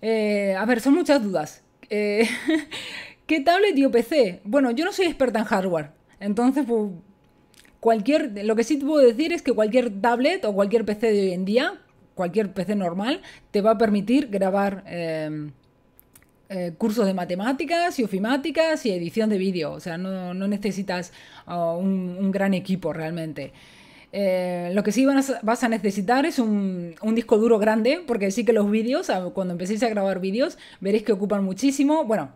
Eh, a ver, son muchas dudas. Eh, ¿Qué tablet y P C? Bueno, yo no soy experta en hardware. Entonces, pues, cualquier, lo que sí te puedo decir es que cualquier tablet o cualquier P C de hoy en día, cualquier P C normal, te va a permitir grabar... Eh, Eh, cursos de matemáticas y ofimáticas y edición de vídeo. O sea, no, no necesitas uh, un, un gran equipo realmente. Eh, lo que sí van a, vas a necesitar es un, un disco duro grande, porque sí que los vídeos, cuando empecéis a grabar vídeos, veréis que ocupan muchísimo. Bueno,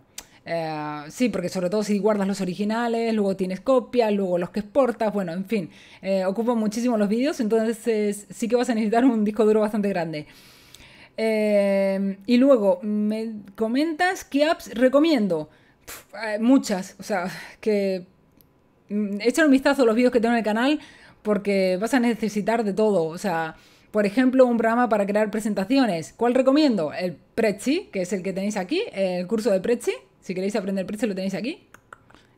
eh, sí, porque sobre todo si guardas los originales, luego tienes copias, luego los que exportas, bueno, en fin, eh, ocupan muchísimo los vídeos, entonces sí que vas a necesitar un disco duro bastante grande. Eh, y luego, me comentas qué apps recomiendo. Pff, eh, muchas, o sea, que échale un vistazo a los vídeos que tengo en el canal porque vas a necesitar de todo. O sea, por ejemplo, un programa para crear presentaciones. ¿Cuál recomiendo? El Prezi, que es el que tenéis aquí, el curso de Prezi. Si queréis aprender Prezi lo tenéis aquí.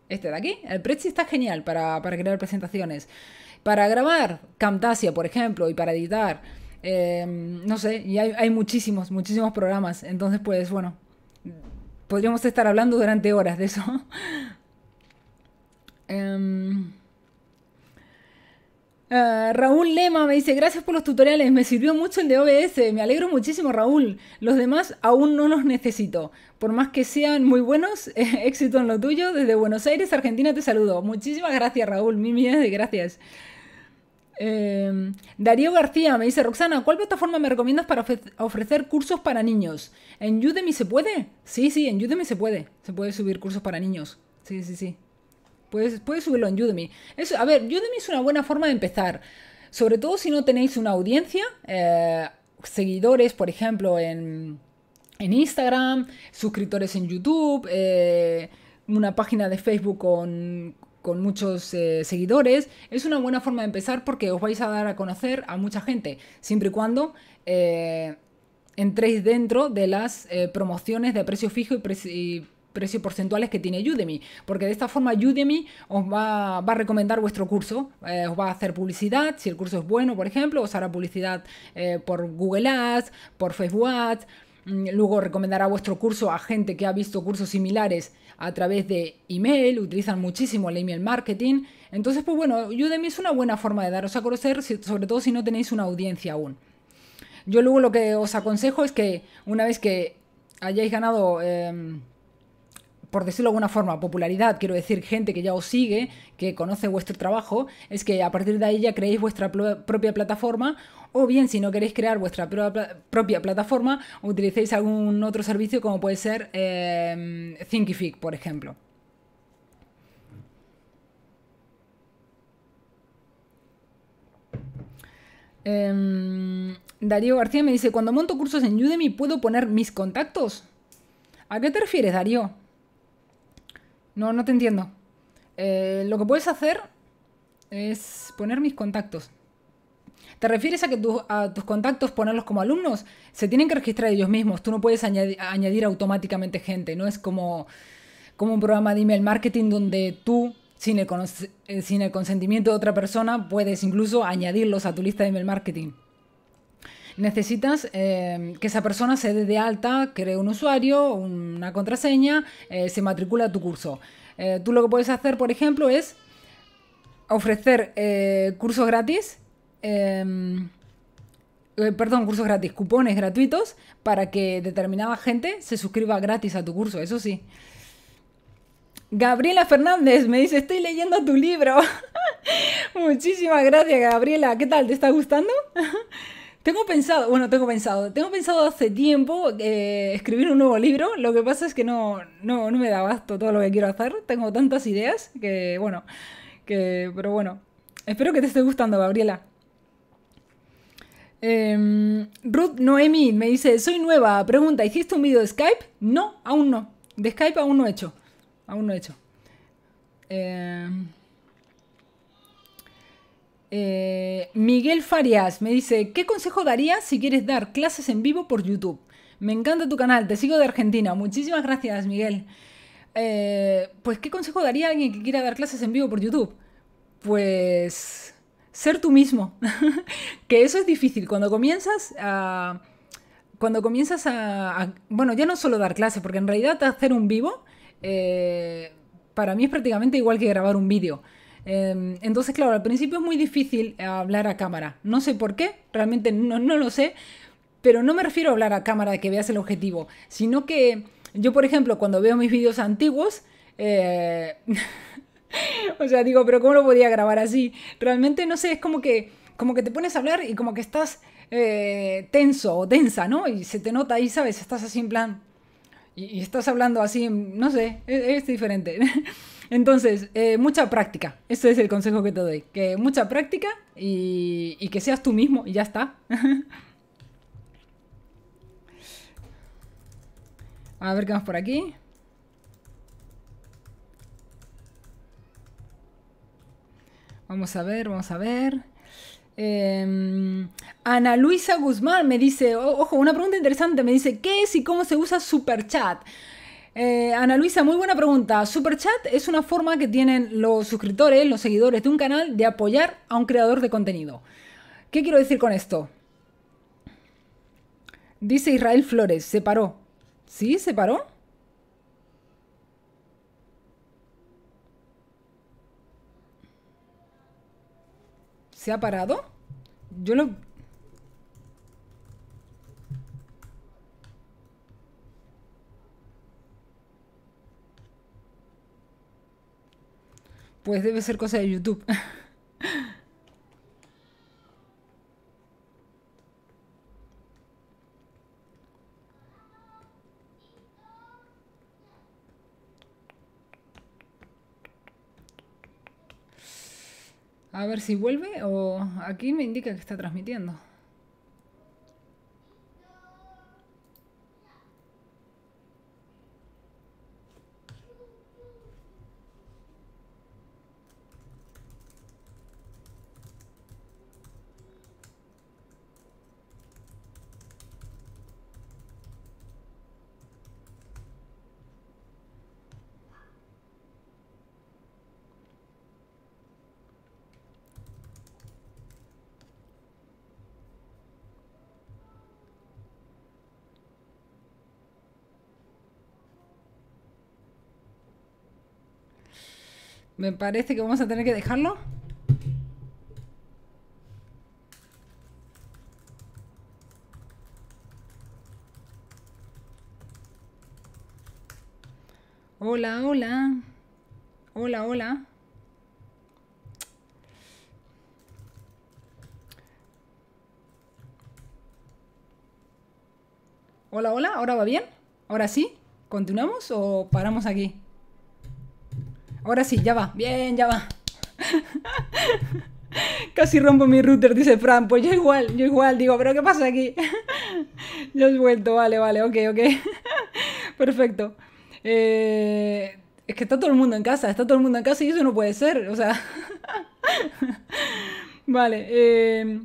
Este de aquí. El Prezi está genial para, para crear presentaciones. Para grabar, Camtasia, por ejemplo, y para editar. Eh, no sé, y hay, hay muchísimos, muchísimos programas. Entonces, pues, bueno, podríamos estar hablando durante horas de eso. um, uh, Raúl Lema me dice, gracias por los tutoriales, me sirvió mucho el de O B S. Me alegro muchísimo, Raúl. Los demás aún no los necesito. Por más que sean muy buenos, eh, éxito en lo tuyo. Desde Buenos Aires, Argentina, te saludo. Muchísimas gracias, Raúl, mil millones de gracias. Eh, Darío García me dice, Roxana, ¿cuál plataforma me recomiendas para ofrecer cursos para niños? ¿En Udemy se puede? Sí, sí, en Udemy se puede. Se puede subir cursos para niños. Sí, sí, sí. Puedes, puedes subirlo en Udemy. Eso, a ver, Udemy es una buena forma de empezar. Sobre todo si no tenéis una audiencia, eh, seguidores, por ejemplo, en, en Instagram, suscriptores en YouTube, eh, una página de Facebook con... con muchos eh, seguidores. Es una buena forma de empezar porque os vais a dar a conocer a mucha gente, siempre y cuando eh, entréis dentro de las eh, promociones de precio fijo y, pre y precios porcentuales que tiene Udemy, porque de esta forma Udemy os va, va a recomendar vuestro curso, eh, os va a hacer publicidad, si el curso es bueno, por ejemplo, os hará publicidad eh, por Google Ads, por Facebook Ads, luego recomendará vuestro curso a gente que ha visto cursos similares a través de email, utilizan muchísimo el email marketing. Entonces, pues bueno, Udemy es una buena forma de daros a conocer, sobre todo si no tenéis una audiencia aún. Yo luego lo que os aconsejo es que una vez que hayáis ganado, eh, por decirlo de alguna forma, popularidad, quiero decir, gente que ya os sigue, que conoce vuestro trabajo, es que a partir de ahí ya creéis vuestra pl- propia plataforma, o bien, si no queréis crear vuestra pr- pl- propia plataforma, utilicéis algún otro servicio como puede ser eh, Thinkific, por ejemplo. Eh, Darío García me dice, cuando monto cursos en Udemy, ¿puedo poner mis contactos? ¿A qué te refieres, Darío? No, no te entiendo. Eh, lo que puedes hacer es poner mis contactos. ¿Te refieres a que tu, a tus contactos ponerlos como alumnos? Se tienen que registrar ellos mismos. Tú no puedes añadir, añadir automáticamente gente. No es como, como un programa de email marketing donde tú, sin el, sin el consentimiento de otra persona, puedes incluso añadirlos a tu lista de email marketing. Necesitas eh, que esa persona se dé de alta, cree un usuario, una contraseña, eh, se matricula a tu curso. Eh, tú lo que puedes hacer, por ejemplo, es ofrecer eh, cursos gratis, eh, perdón, cursos gratis, cupones gratuitos para que determinada gente se suscriba gratis a tu curso, eso sí. Gabriela Fernández me dice, estoy leyendo tu libro. Muchísimas gracias, Gabriela. ¿Qué tal? ¿Te está gustando? Tengo pensado, bueno, tengo pensado, tengo pensado hace tiempo eh, escribir un nuevo libro. Lo que pasa es que no, no, no me da abasto todo lo que quiero hacer. Tengo tantas ideas que, bueno, que, pero bueno. Espero que te esté gustando, Gabriela. Eh, Ruth Noemi me dice, soy nueva. Pregunta, ¿hiciste un vídeo de Skype? No, aún no. De Skype aún no he hecho. Aún no he hecho. Eh... Eh, Miguel Farias me dice, ¿qué consejo darías si quieres dar clases en vivo por YouTube? Me encanta tu canal, te sigo de Argentina. Muchísimas gracias, Miguel. eh, Pues, ¿qué consejo daría a alguien que quiera dar clases en vivo por YouTube? Pues, ser tú mismo. Que eso es difícil. Cuando comienzas a... Cuando comienzas a, a bueno, ya no solo dar clases, porque en realidad hacer un vivo eh, para mí es prácticamente igual que grabar un vídeo. Entonces, claro, al principio es muy difícil hablar a cámara. No sé por qué, realmente no, no lo sé, pero no me refiero a hablar a cámara de que veas el objetivo, sino que yo, por ejemplo, cuando veo mis vídeos antiguos, eh... o sea, digo, pero ¿cómo lo podía grabar así? Realmente, no sé, es como que, como que te pones a hablar y como que estás eh, tenso o tensa, ¿no? Y se te nota ahí, ¿sabes? Estás así en plan... Y, y estás hablando así, no sé, es, es diferente. Entonces, eh, mucha práctica. Ese es el consejo que te doy. Que mucha práctica y, y que seas tú mismo y ya está. A ver qué más por aquí. Vamos a ver, vamos a ver. Eh, Ana Luisa Guzmán me dice, ojo, una pregunta interesante. Me dice, ¿qué es y cómo se usa Superchat? Eh, Ana Luisa, muy buena pregunta. Superchat es una forma que tienen los suscriptores, los seguidores de un canal, de apoyar a un creador de contenido. ¿Qué quiero decir con esto? Dice Israel Flores, se paró. ¿Sí? ¿Se paró? ¿Se ha parado? Yo lo... Pues debe ser cosa de YouTube. A ver si vuelve o... Aquí me indica que está transmitiendo. Me parece que vamos a tener que dejarlo. Hola, hola. Hola, hola. Hola, hola. ¿Ahora va bien? ¿Ahora sí? ¿Continuamos o paramos aquí? Ahora sí, ya va. Bien, ya va. Casi rompo mi router, dice Fran. Pues yo igual, yo igual. Digo, ¿pero qué pasa aquí? Ya has vuelto. Vale, vale. Ok, ok. Perfecto. Eh, es que está todo el mundo en casa. Está todo el mundo en casa y eso no puede ser. O sea... Vale. Eh,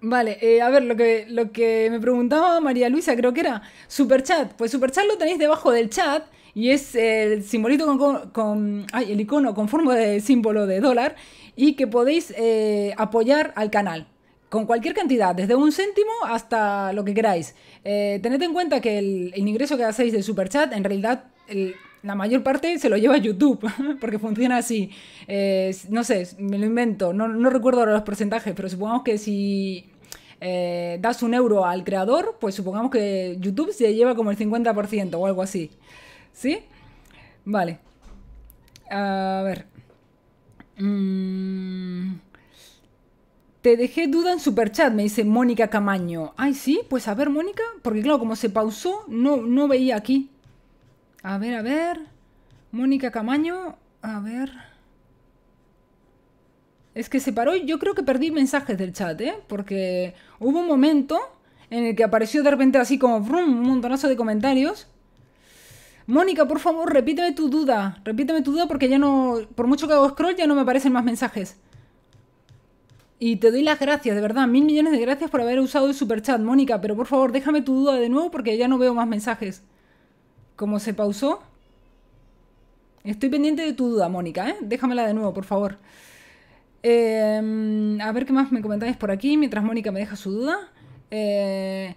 Vale, eh, a ver, lo que, lo que me preguntaba María Luisa, creo que era Superchat. Pues Superchat lo tenéis debajo del chat y es el simbolito con, con, con ay, el icono con forma de símbolo de dólar, y que podéis eh, apoyar al canal con cualquier cantidad, desde un céntimo hasta lo que queráis. Eh, tened en cuenta que el, el ingreso que hacéis de Superchat, en realidad, el, la mayor parte se lo lleva YouTube, porque funciona así. Eh, no sé, me lo invento, no, no recuerdo ahora los porcentajes, pero supongamos que si eh, das un euro al creador, pues supongamos que YouTube se lleva como el cincuenta por ciento o algo así. ¿Sí? Vale. A ver. Mmm... Te dejé duda en Superchat, me dice Mónica Camaño. Ay, sí, pues a ver, Mónica, porque claro, como se pausó, no, no veía aquí. A ver, a ver. Mónica Camaño, a ver. Es que se paró y yo creo que perdí mensajes del chat, ¿eh? Porque hubo un momento en el que apareció de repente así como brum, un montonazo de comentarios. Mónica, por favor, repíteme tu duda. Repíteme tu duda porque ya no... Por mucho que hago scroll ya no me aparecen más mensajes. Y te doy las gracias, de verdad, mil millones de gracias por haber usado el Superchat, Mónica, pero por favor, déjame tu duda de nuevo porque ya no veo más mensajes. ¿Cómo se pausó? Estoy pendiente de tu duda, Mónica, ¿eh? Déjamela de nuevo, por favor. Eh, a ver qué más me comentáis por aquí, mientras Mónica me deja su duda. Eh,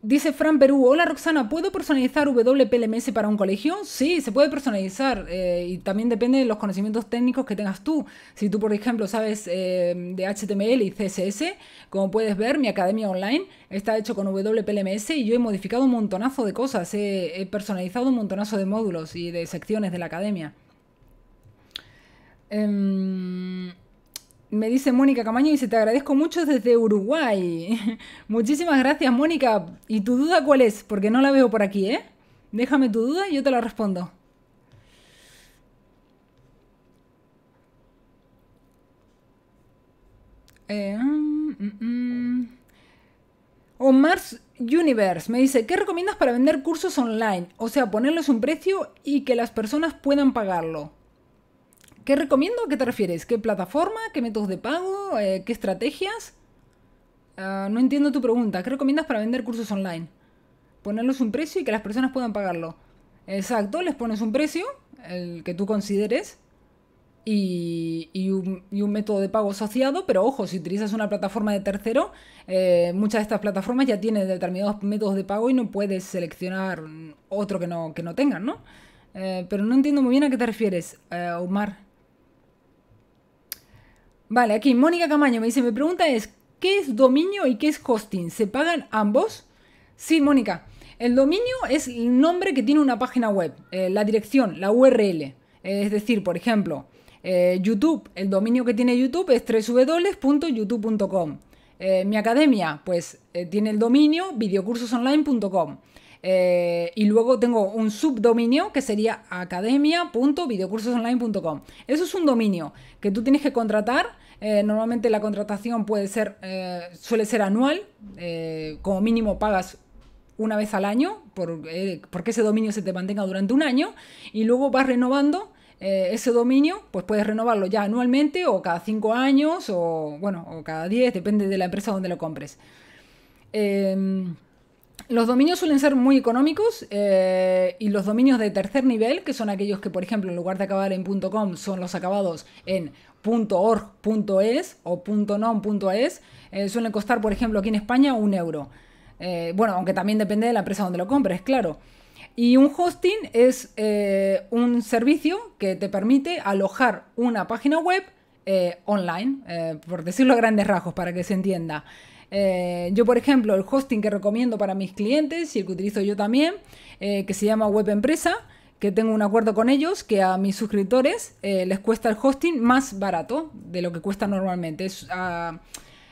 dice Fran Perú, hola Roxana, ¿puedo personalizar W P L M S para un colegio? Sí, se puede personalizar, eh, y también depende de los conocimientos técnicos que tengas tú. Si tú, por ejemplo, sabes eh, de H T M L y C S S, como puedes ver, mi academia online está hecho con W P L M S y yo he modificado un montonazo de cosas, eh, he personalizado un montonazo de módulos y de secciones de la academia. Eh, Me dice Mónica Camaño y dice, te agradezco mucho desde Uruguay. Muchísimas gracias, Mónica. ¿Y tu duda cuál es? Porque no la veo por aquí, ¿eh? Déjame tu duda y yo te la respondo. Eh, mm, mm. Omar Universe me dice, ¿qué recomiendas para vender cursos online? O sea, ponerles un precio y que las personas puedan pagarlo. ¿Qué recomiendo? ¿A qué te refieres? ¿Qué plataforma? ¿Qué métodos de pago? Eh, ¿Qué estrategias? Uh, no entiendo tu pregunta. ¿Qué recomiendas para vender cursos online? Ponerles un precio y que las personas puedan pagarlo. Exacto, les pones un precio, el que tú consideres, y, y, un, y un método de pago asociado, pero ojo, si utilizas una plataforma de tercero, eh, muchas de estas plataformas ya tienen determinados métodos de pago y no puedes seleccionar otro que no, que no tengan, ¿no? Eh, pero no entiendo muy bien a qué te refieres, eh, Omar. Vale, aquí Mónica Camaño me dice, mi pregunta es, ¿qué es dominio y qué es hosting? ¿Se pagan ambos? Sí, Mónica, el dominio es el nombre que tiene una página web, eh, la dirección, la U R L. Eh, es decir, por ejemplo, eh, YouTube, el dominio que tiene YouTube es w w w punto youtube punto com. Eh, mi academia, pues, eh, tiene el dominio videocursosonline punto com. Eh, y luego tengo un subdominio que sería academia punto videocursosonline punto com. Eso es un dominio que tú tienes que contratar. Eh, normalmente la contratación puede ser, eh, suele ser anual. Eh, como mínimo pagas una vez al año por, eh, porque ese dominio se te mantenga durante un año y luego vas renovando eh, ese dominio. Pues puedes renovarlo ya anualmente o cada cinco años o bueno o cada diez, depende de la empresa donde lo compres. Eh, Los dominios suelen ser muy económicos eh, y los dominios de tercer nivel, que son aquellos que, por ejemplo, en lugar de acabar en .com, son los acabados en .org, .es o .nom, .es, eh, suelen costar, por ejemplo, aquí en España, un euro. Eh, bueno, aunque también depende de la empresa donde lo compres, claro. Y un hosting es eh, un servicio que te permite alojar una página web eh, online, eh, por decirlo a grandes rasgos, para que se entienda. Eh, yo, por ejemplo, el hosting que recomiendo para mis clientes y el que utilizo yo también, eh, que se llama Web Empresa, que tengo un acuerdo con ellos, que a mis suscriptores eh, les cuesta el hosting más barato de lo que cuesta normalmente. Es, ah,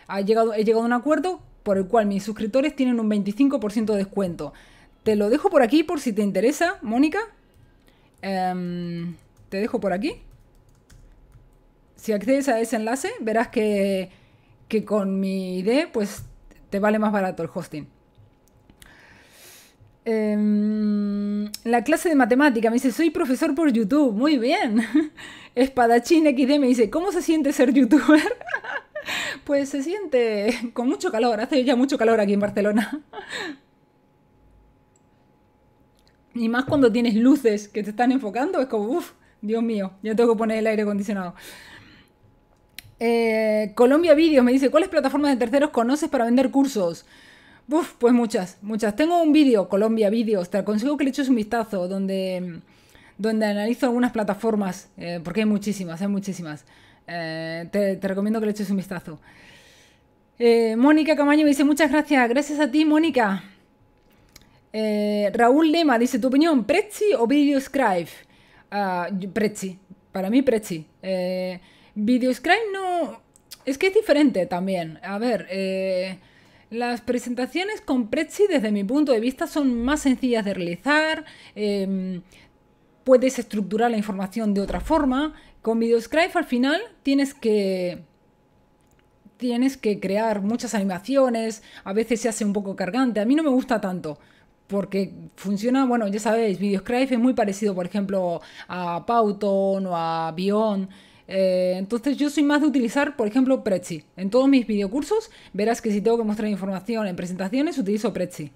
ha llegado, he llegado a un acuerdo por el cual mis suscriptores tienen un veinticinco por ciento de descuento. Te lo dejo por aquí por si te interesa, Mónica. Eh, te dejo por aquí. Si accedes a ese enlace, verás que... que con mi I D, pues, te vale más barato el hosting. Eh, la clase de matemática, me dice, soy profesor por YouTube. Muy bien. Espadachín equis de me dice, ¿cómo se siente ser youtuber? Pues se siente con mucho calor, hace ya mucho calor aquí en Barcelona. Y más cuando tienes luces que te están enfocando, es como, uff, Dios mío, ya tengo que poner el aire acondicionado. Eh, Colombia Videos me dice, ¿cuáles plataformas de terceros conoces para vender cursos? Uf, pues muchas, muchas. Tengo un vídeo, Colombia Videos, te aconsejo que le eches un vistazo, donde, donde analizo algunas plataformas, eh, porque hay muchísimas, hay muchísimas. Eh, te, te recomiendo que le eches un vistazo. Eh, Mónica Camaño me dice, muchas gracias, gracias a ti, Mónica. Eh, Raúl Lema dice, ¿tu opinión, Prezi o VideoScribe? Uh, Prezi, para mí Prezi. Eh, VideoScribe no... Es que es diferente también. A ver... Eh, Las presentaciones con Prezi, desde mi punto de vista, son más sencillas de realizar. Eh, puedes estructurar la información de otra forma. Con VideoScribe, al final, tienes que, tienes que crear muchas animaciones. A veces se hace un poco cargante. A mí no me gusta tanto, porque funciona, bueno, ya sabéis, VideoScribe es muy parecido, por ejemplo, a Powtoon o a Beyond. Eh, entonces yo soy más de utilizar, por ejemplo, Prezi. En todos mis videocursos verás que si tengo que mostrar información en presentaciones, utilizo Prezi.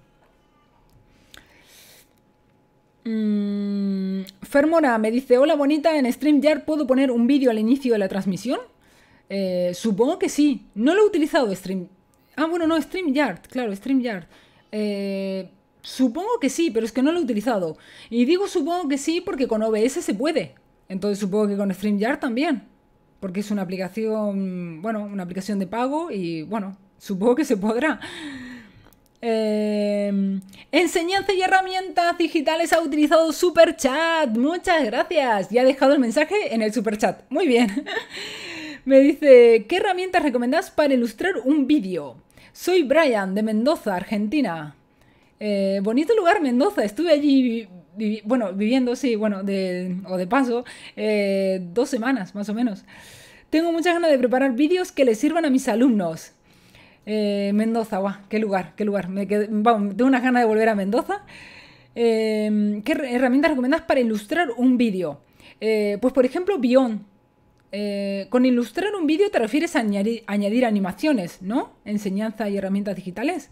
Mm, Fermora me dice, hola bonita, en StreamYard ¿puedo poner un vídeo al inicio de la transmisión? Eh, supongo que sí. No lo he utilizado Stream... Ah, bueno, no, StreamYard, claro, StreamYard. Eh... Supongo que sí, pero es que no lo he utilizado. Y digo supongo que sí porque con O B S se puede. Entonces supongo que con StreamYard también, porque es una aplicación, bueno, una aplicación de pago y, bueno, supongo que se podrá. Eh, enseñanza y herramientas digitales ha utilizado Superchat. Muchas gracias. Ya ha dejado el mensaje en el Superchat. Muy bien. Me dice, ¿qué herramientas recomendás para ilustrar un vídeo? Soy Brian, de Mendoza, Argentina. Eh, bonito lugar, Mendoza. Estuve allí... Vivi bueno, viviendo, sí, bueno, de, o de paso, eh, dos semanas más o menos. Tengo muchas ganas de preparar vídeos que les sirvan a mis alumnos. Eh, Mendoza, guau, qué lugar, qué lugar. Me quedé, bueno, tengo unas ganas de volver a Mendoza. Eh, ¿Qué herramientas recomendas para ilustrar un vídeo? Eh, pues, por ejemplo, Beyond. Eh, con ilustrar un vídeo te refieres a añadir, añadir animaciones, ¿no? Enseñanza y herramientas digitales.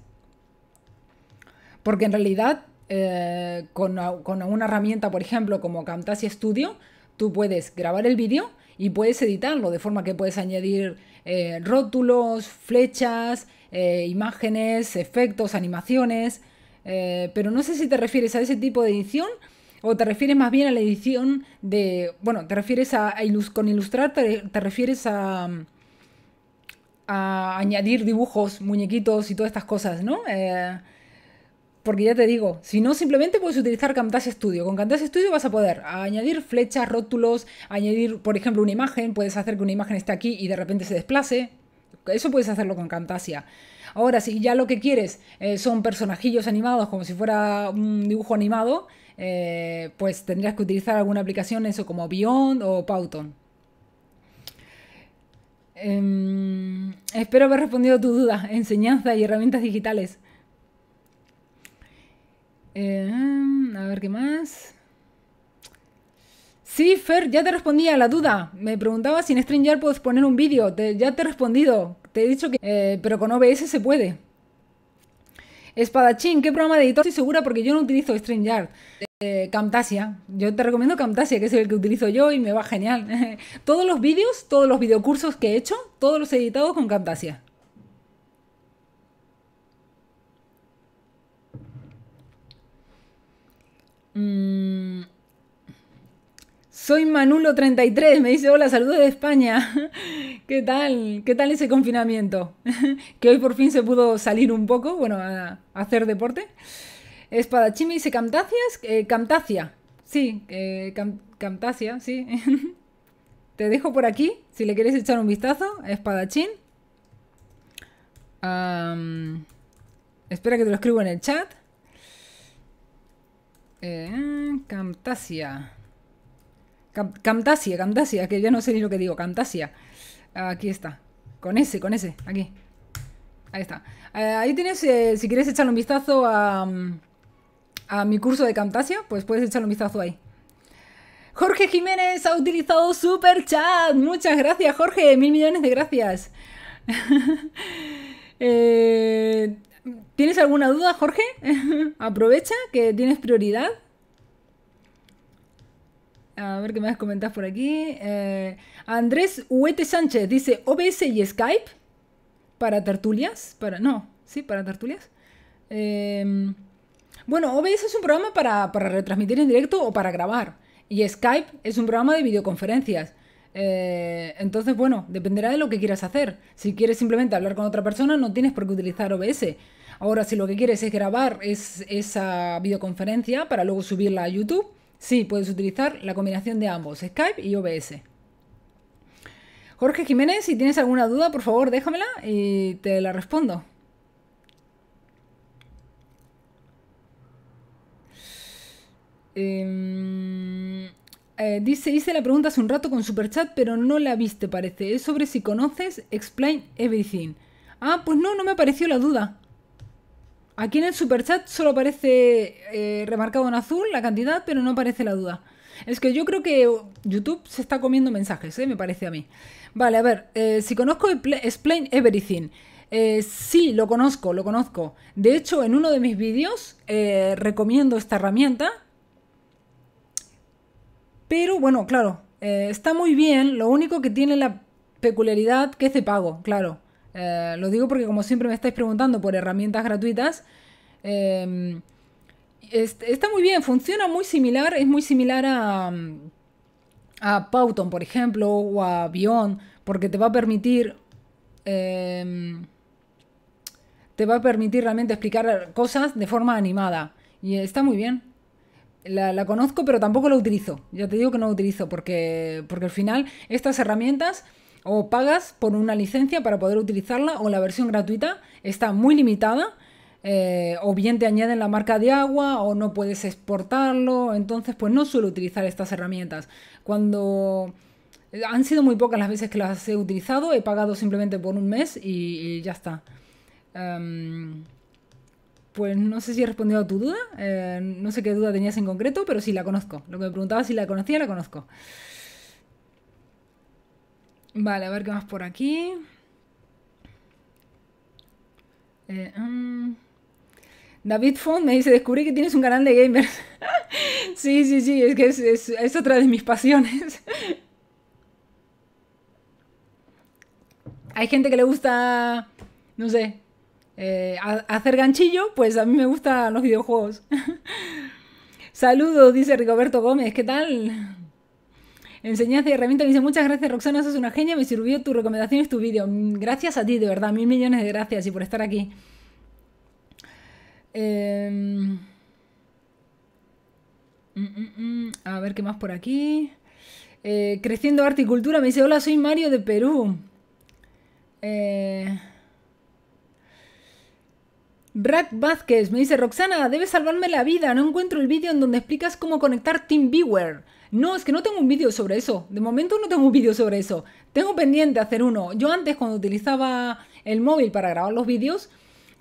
Porque en realidad... Eh, con, con una herramienta, por ejemplo, como Camtasia Studio, tú puedes grabar el vídeo y puedes editarlo, de forma que puedes añadir eh, rótulos, flechas, eh, imágenes, efectos, animaciones, eh, pero no sé si te refieres a ese tipo de edición o te refieres más bien a la edición de... Bueno, te refieres a... a ilus- con ilustrar te, te refieres a... a añadir dibujos, muñequitos y todas estas cosas, ¿no? Eh, Porque ya te digo, si no, simplemente puedes utilizar Camtasia Studio. Con Camtasia Studio vas a poder añadir flechas, rótulos, añadir, por ejemplo, una imagen. Puedes hacer que una imagen esté aquí y de repente se desplace. Eso puedes hacerlo con Camtasia. Ahora, si ya lo que quieres eh, son personajillos animados, como si fuera un dibujo animado, eh, pues tendrías que utilizar alguna aplicación, eso como Beyond o Powtoon. Eh, espero haber respondido a tu duda. Enseñanza y herramientas digitales. Eh, a ver, ¿qué más? Sí, Fer, ya te respondí a la duda. Me preguntaba si en StreamYard puedes poner un vídeo. Ya te he respondido. Te he dicho que... Eh, pero con O B S se puede. Espadachín, ¿qué programa de editor? Estoy segura porque yo no utilizo StreamYard. Eh, Camtasia. Yo te recomiendo Camtasia, que es el que utilizo yo y me va genial. Todos los vídeos, todos los videocursos que he hecho, todos los he editado con Camtasia. Soy Manulo treinta y tres, me dice, hola, saludos de España. ¿Qué tal? ¿Qué tal ese confinamiento? Que hoy por fin se pudo salir un poco, bueno, a hacer deporte. Espadachín me dice, ¿Camtasias? Eh, Camtasia, sí, eh, Cam Camtasia, sí. Te dejo por aquí, si le quieres echar un vistazo, Espadachín. Um, espera que te lo escribo en el chat. Eh, Camtasia. Cam Camtasia, Camtasia, que ya no sé ni lo que digo. Camtasia. Aquí está. Con ese, con ese. Aquí. Ahí está. Eh, ahí tienes, eh, si quieres echarle un vistazo a, a mi curso de Camtasia, pues puedes echarle un vistazo ahí. Jorge Jiménez ha utilizado Superchat. Muchas gracias, Jorge. Mil millones de gracias. eh, ¿Tienes alguna duda, Jorge? Aprovecha que tienes prioridad. A ver qué más comentás por aquí. Eh, Andrés Huete Sánchez dice O B S y Skype para tertulias. Para, no, sí, para tertulias. Eh, bueno, O B S es un programa para, para retransmitir en directo o para grabar. Y Skype es un programa de videoconferencias. Eh, entonces, bueno, dependerá de lo que quieras hacer. Si quieres simplemente hablar con otra persona, no tienes por qué utilizar O B S. Ahora, si lo que quieres es grabar es, esa videoconferencia para luego subirla a YouTube, sí, puedes utilizar la combinación de ambos, Skype y O B S. Jorge Jiménez, si tienes alguna duda, por favor, déjamela y te la respondo. Eh, eh, dice, hice la pregunta hace un rato con Superchat, pero no la viste, parece. Es sobre si conoces Explain Everything. Ah, pues no, no me apareció la duda. Aquí en el superchat solo aparece eh, remarcado en azul la cantidad, pero no aparece la duda. Es que yo creo que YouTube se está comiendo mensajes, ¿eh? Me parece a mí. Vale, a ver, eh, si conozco Explain Everything. Eh, sí, lo conozco, lo conozco. De hecho, en uno de mis vídeos eh, recomiendo esta herramienta. Pero bueno, claro, eh, está muy bien. Lo único que tiene la peculiaridad que es de pago, claro. Eh, lo digo porque como siempre me estáis preguntando por herramientas gratuitas, eh, es, está muy bien, funciona muy similar, es muy similar a, a Powtoon, por ejemplo, o a Beyond, porque te va a permitir eh, te va a permitir realmente explicar cosas de forma animada y está muy bien. La, la conozco, pero tampoco la utilizo. Ya te digo que no la utilizo porque, porque al final estas herramientas o pagas por una licencia para poder utilizarla, o la versión gratuita está muy limitada, eh, o bien te añaden la marca de agua, o no puedes exportarlo. Entonces, pues no suelo utilizar estas herramientas. Cuando han sido muy pocas las veces que las he utilizado, he pagado simplemente por un mes y, y ya está. Um, pues no sé si he respondido a tu duda, eh, no sé qué duda tenías en concreto, pero sí la conozco. Lo que me preguntaba si la conocía, la conozco. Vale, a ver qué más por aquí. Eh, um. David Font me dice, descubrí que tienes un canal de gamers. sí, sí, sí, es que es, es, es otra de mis pasiones. Hay gente que le gusta, no sé, eh, hacer ganchillo, pues a mí me gustan los videojuegos. Saludos, dice Rigoberto Gómez, ¿qué tal? Enseñanza y herramienta, dice, muchas gracias Roxana, sos una genia, me sirvió tu recomendación y tu vídeo. Gracias a ti, de verdad, mil millones de gracias y por estar aquí. Eh... Mm, mm, mm. A ver qué más por aquí. Eh, Creciendo Arte y Cultura me dice, hola, soy Mario de Perú. Eh... Brad Vázquez me dice, Roxana, debes salvarme la vida, no encuentro el vídeo en donde explicas cómo conectar TeamViewer. No, es que no tengo un vídeo sobre eso. De momento no tengo un vídeo sobre eso. Tengo pendiente hacer uno. Yo antes, cuando utilizaba el móvil para grabar los vídeos,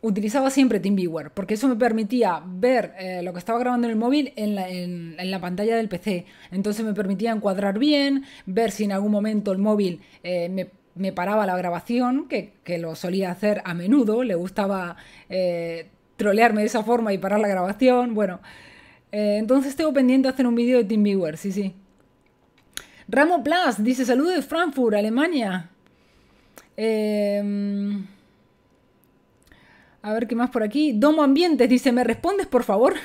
utilizaba siempre TeamViewer, porque eso me permitía ver eh, lo que estaba grabando en el móvil en la, en, en la pantalla del P C. Entonces me permitía encuadrar bien, ver si en algún momento el móvil eh, me, me paraba la grabación, que, que lo solía hacer a menudo. Le gustaba eh, trolearme de esa forma y parar la grabación. Bueno... Eh, entonces tengo pendiente hacer un vídeo de TeamViewer, sí, sí. Ramo Plas dice, saludos de Frankfurt, Alemania. Eh, a ver qué más por aquí. Domo Ambientes dice, ¿me respondes por favor?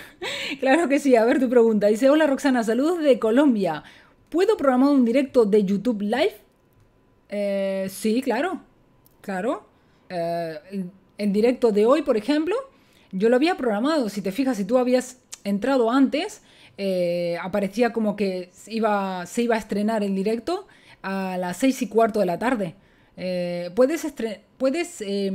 Claro que sí, a ver tu pregunta. Dice, hola Roxana, saludos de Colombia. ¿Puedo programar un directo de YouTube Live? Eh, sí, claro, claro. Eh, el, el directo de hoy, por ejemplo, yo lo había programado. Si te fijas, si tú habías... entrado antes, eh, aparecía como que iba, se iba a estrenar el directo a las seis y cuarto de la tarde. Eh, puedes puedes eh,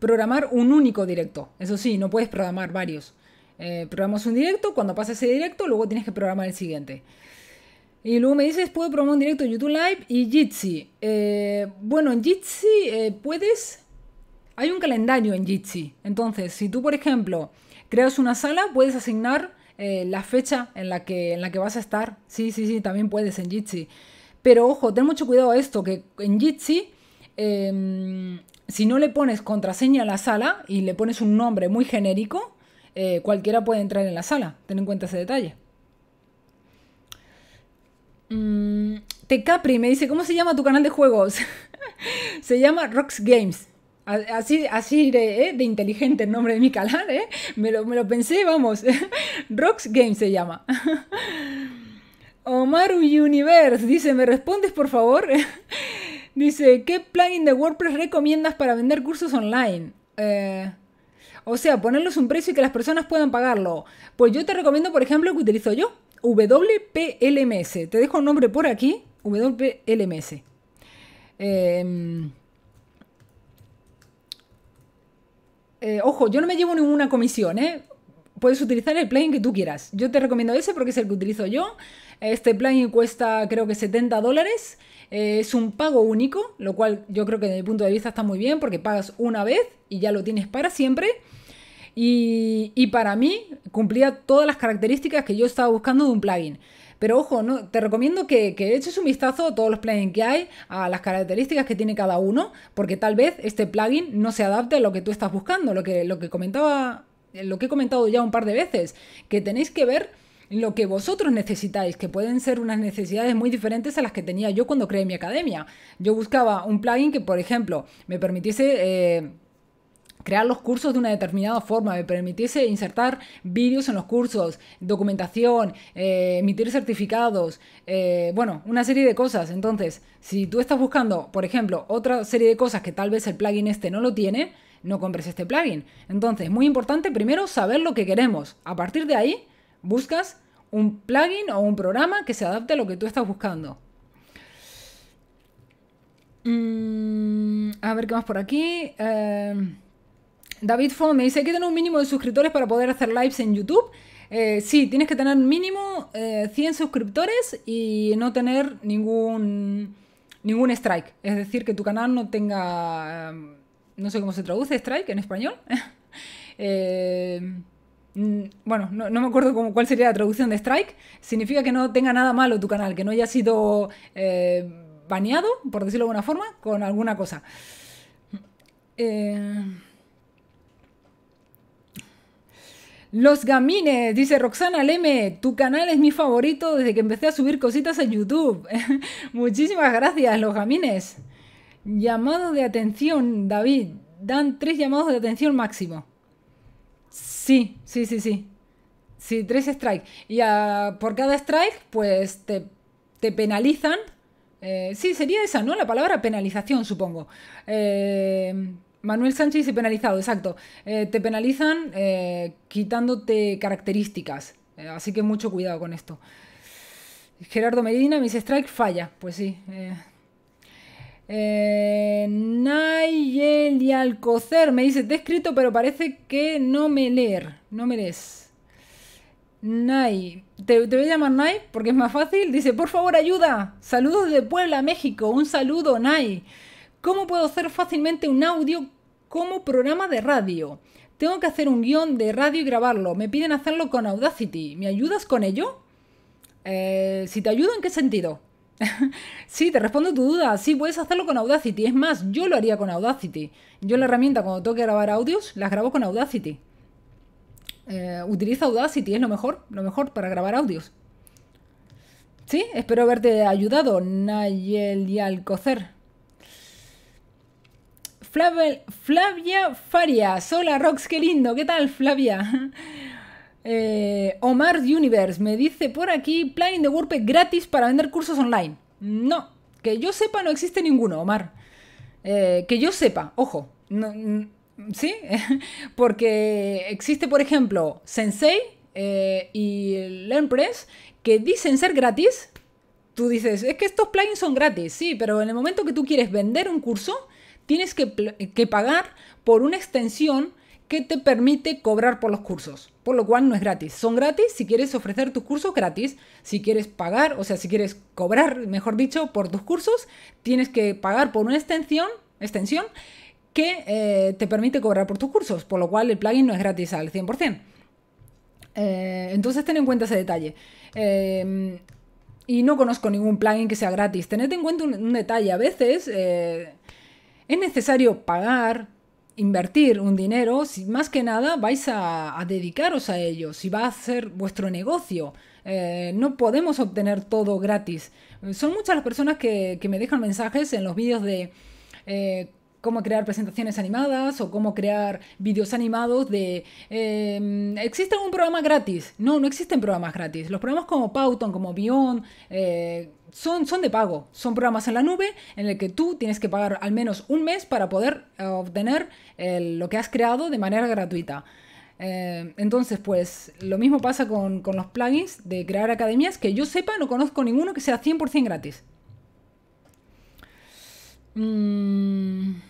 programar un único directo. Eso sí, no puedes programar varios. Eh, programas un directo, cuando pasa ese directo, luego tienes que programar el siguiente. Y luego me dices, ¿puedo programar un directo YouTube Live y Jitsi? Eh, bueno, en Jitsi eh, puedes... Hay un calendario en Jitsi. Entonces, si tú, por ejemplo... creas una sala, puedes asignar eh, la fecha en la, que, en la que vas a estar. Sí, sí, sí, también puedes en Jitsi. Pero ojo, ten mucho cuidado a esto, que en Jitsi eh, si no le pones contraseña a la sala y le pones un nombre muy genérico, eh, cualquiera puede entrar en la sala. Ten en cuenta ese detalle. Mm, Tecapri me dice, ¿cómo se llama tu canal de juegos? Se llama Rocks Games. Así, así de, ¿eh? de inteligente el nombre de mi canal, ¿eh? Me lo, me lo pensé, vamos. Rocks Games se llama. Omaru Universe dice, ¿me respondes por favor? Dice, ¿qué plugin de WordPress recomiendas para vender cursos online? Eh, o sea, ponerles un precio y que las personas puedan pagarlo. Pues yo te recomiendo, por ejemplo, el que utilizo yo, W P L M S. Te dejo el nombre por aquí, W P L M S. Eh, Eh, ojo, yo no me llevo ninguna comisión, ¿eh? Puedes utilizar el plugin que tú quieras. Yo te recomiendo ese porque es el que utilizo yo. Este plugin cuesta creo que setenta dólares. Eh, es un pago único, lo cual yo creo que desde mi punto de vista está muy bien porque pagas una vez y ya lo tienes para siempre. Y, y para mí cumplía todas las características que yo estaba buscando de un plugin. Pero ojo, ¿no? Te recomiendo que, que eches un vistazo a todos los plugins que hay, a las características que tiene cada uno, porque tal vez este plugin no se adapte a lo que tú estás buscando, lo que, lo que comentaba, lo que he comentado ya un par de veces, que tenéis que ver lo que vosotros necesitáis, que pueden ser unas necesidades muy diferentes a las que tenía yo cuando creé mi academia. Yo buscaba un plugin que, por ejemplo, me permitiese... Eh, crear los cursos de una determinada forma, me permitiese insertar vídeos en los cursos, documentación, eh, emitir certificados, eh, bueno, una serie de cosas. Entonces, si tú estás buscando, por ejemplo, otra serie de cosas que tal vez el plugin este no lo tiene, no compres este plugin. Entonces, muy importante primero saber lo que queremos. A partir de ahí, buscas un plugin o un programa que se adapte a lo que tú estás buscando. Mm, a ver qué más por aquí. Eh... David Fon me dice, ¿hay que tener un mínimo de suscriptores para poder hacer lives en YouTube? Eh, sí, tienes que tener mínimo eh, cien suscriptores y no tener ningún, ningún strike. Es decir, que tu canal no tenga... Eh, no sé cómo se traduce strike en español. eh, bueno, no, no me acuerdo cómo, cuál sería la traducción de strike. Significa que no tenga nada malo tu canal, que no haya sido eh, baneado, por decirlo de alguna forma, con alguna cosa. Eh... Los Gamines, dice Roxana Leme, tu canal es mi favorito desde que empecé a subir cositas a YouTube. Muchísimas gracias, Los Gamines. Llamados de atención, David. Dan tres llamados de atención máximo. Sí, sí, sí, sí. Sí, tres strikes. Y uh, por cada strike, pues te, te penalizan. Eh, sí, sería esa, ¿no? La palabra penalización, supongo. Eh... Manuel Sánchez dice penalizado, exacto. Eh, te penalizan eh, quitándote características. Eh, así que mucho cuidado con esto. Gerardo Medina, mis strike falla. Pues sí. Eh. Eh, Nayeli Alcocer me dice, te he escrito, pero parece que no me leer. No me lees. Nay, te, te voy a llamar Nay porque es más fácil. Dice, por favor, ayuda. Saludos de Puebla, México. Un saludo, Nay. ¿Cómo puedo hacer fácilmente un audio como programa de radio? Tengo que hacer un guión de radio y grabarlo. Me piden hacerlo con Audacity. ¿Me ayudas con ello? Eh, si te ayudo, ¿en qué sentido? Sí, te respondo tu duda. Sí, puedes hacerlo con Audacity. Es más, yo lo haría con Audacity. Yo la herramienta, cuando tengo que grabar audios, las grabo con Audacity. Eh, utiliza Audacity, es lo mejor, lo mejor para grabar audios. Sí, espero haberte ayudado, Nayel y Alcocer. Flavel, Flavia Farias, hola Rox, qué lindo, ¿qué tal Flavia? Eh, Omar Universe me dice por aquí, plugin de WordPress gratis para vender cursos online. No, que yo sepa no existe ninguno, Omar. Eh, que yo sepa, ojo, no, ¿sí? Porque existe, por ejemplo, Sensei eh, y LearnPress, que dicen ser gratis. Tú dices, es que estos plugins son gratis, sí, pero en el momento que tú quieres vender un curso... Tienes que, que pagar por una extensión que te permite cobrar por los cursos. Por lo cual no es gratis. Son gratis si quieres ofrecer tus cursos gratis. Si quieres pagar, o sea, si quieres cobrar, mejor dicho, por tus cursos, tienes que pagar por una extensión, extensión que eh, te permite cobrar por tus cursos. Por lo cual el plugin no es gratis al cien por cien. Eh, entonces ten en cuenta ese detalle. Eh, y no conozco ningún plugin que sea gratis. Tened en cuenta un, un detalle. A veces... Eh, Es necesario pagar, invertir un dinero, si más que nada vais a, a dedicaros a ello, si va a ser vuestro negocio. Eh, no podemos obtener todo gratis. Son muchas las personas que, que me dejan mensajes en los vídeos de eh, cómo crear presentaciones animadas o cómo crear vídeos animados de... Eh, ¿existe un programa gratis? No, no existen programas gratis. Los programas como Powtoon, como Beyond, eh, son, son de pago. Son programas en la nube en el que tú tienes que pagar al menos un mes para poder obtener el, lo que has creado de manera gratuita. Eh, entonces, pues, lo mismo pasa con, con los plugins de crear academias, que yo sepa, no conozco ninguno que sea cien por cien gratis. Mmm...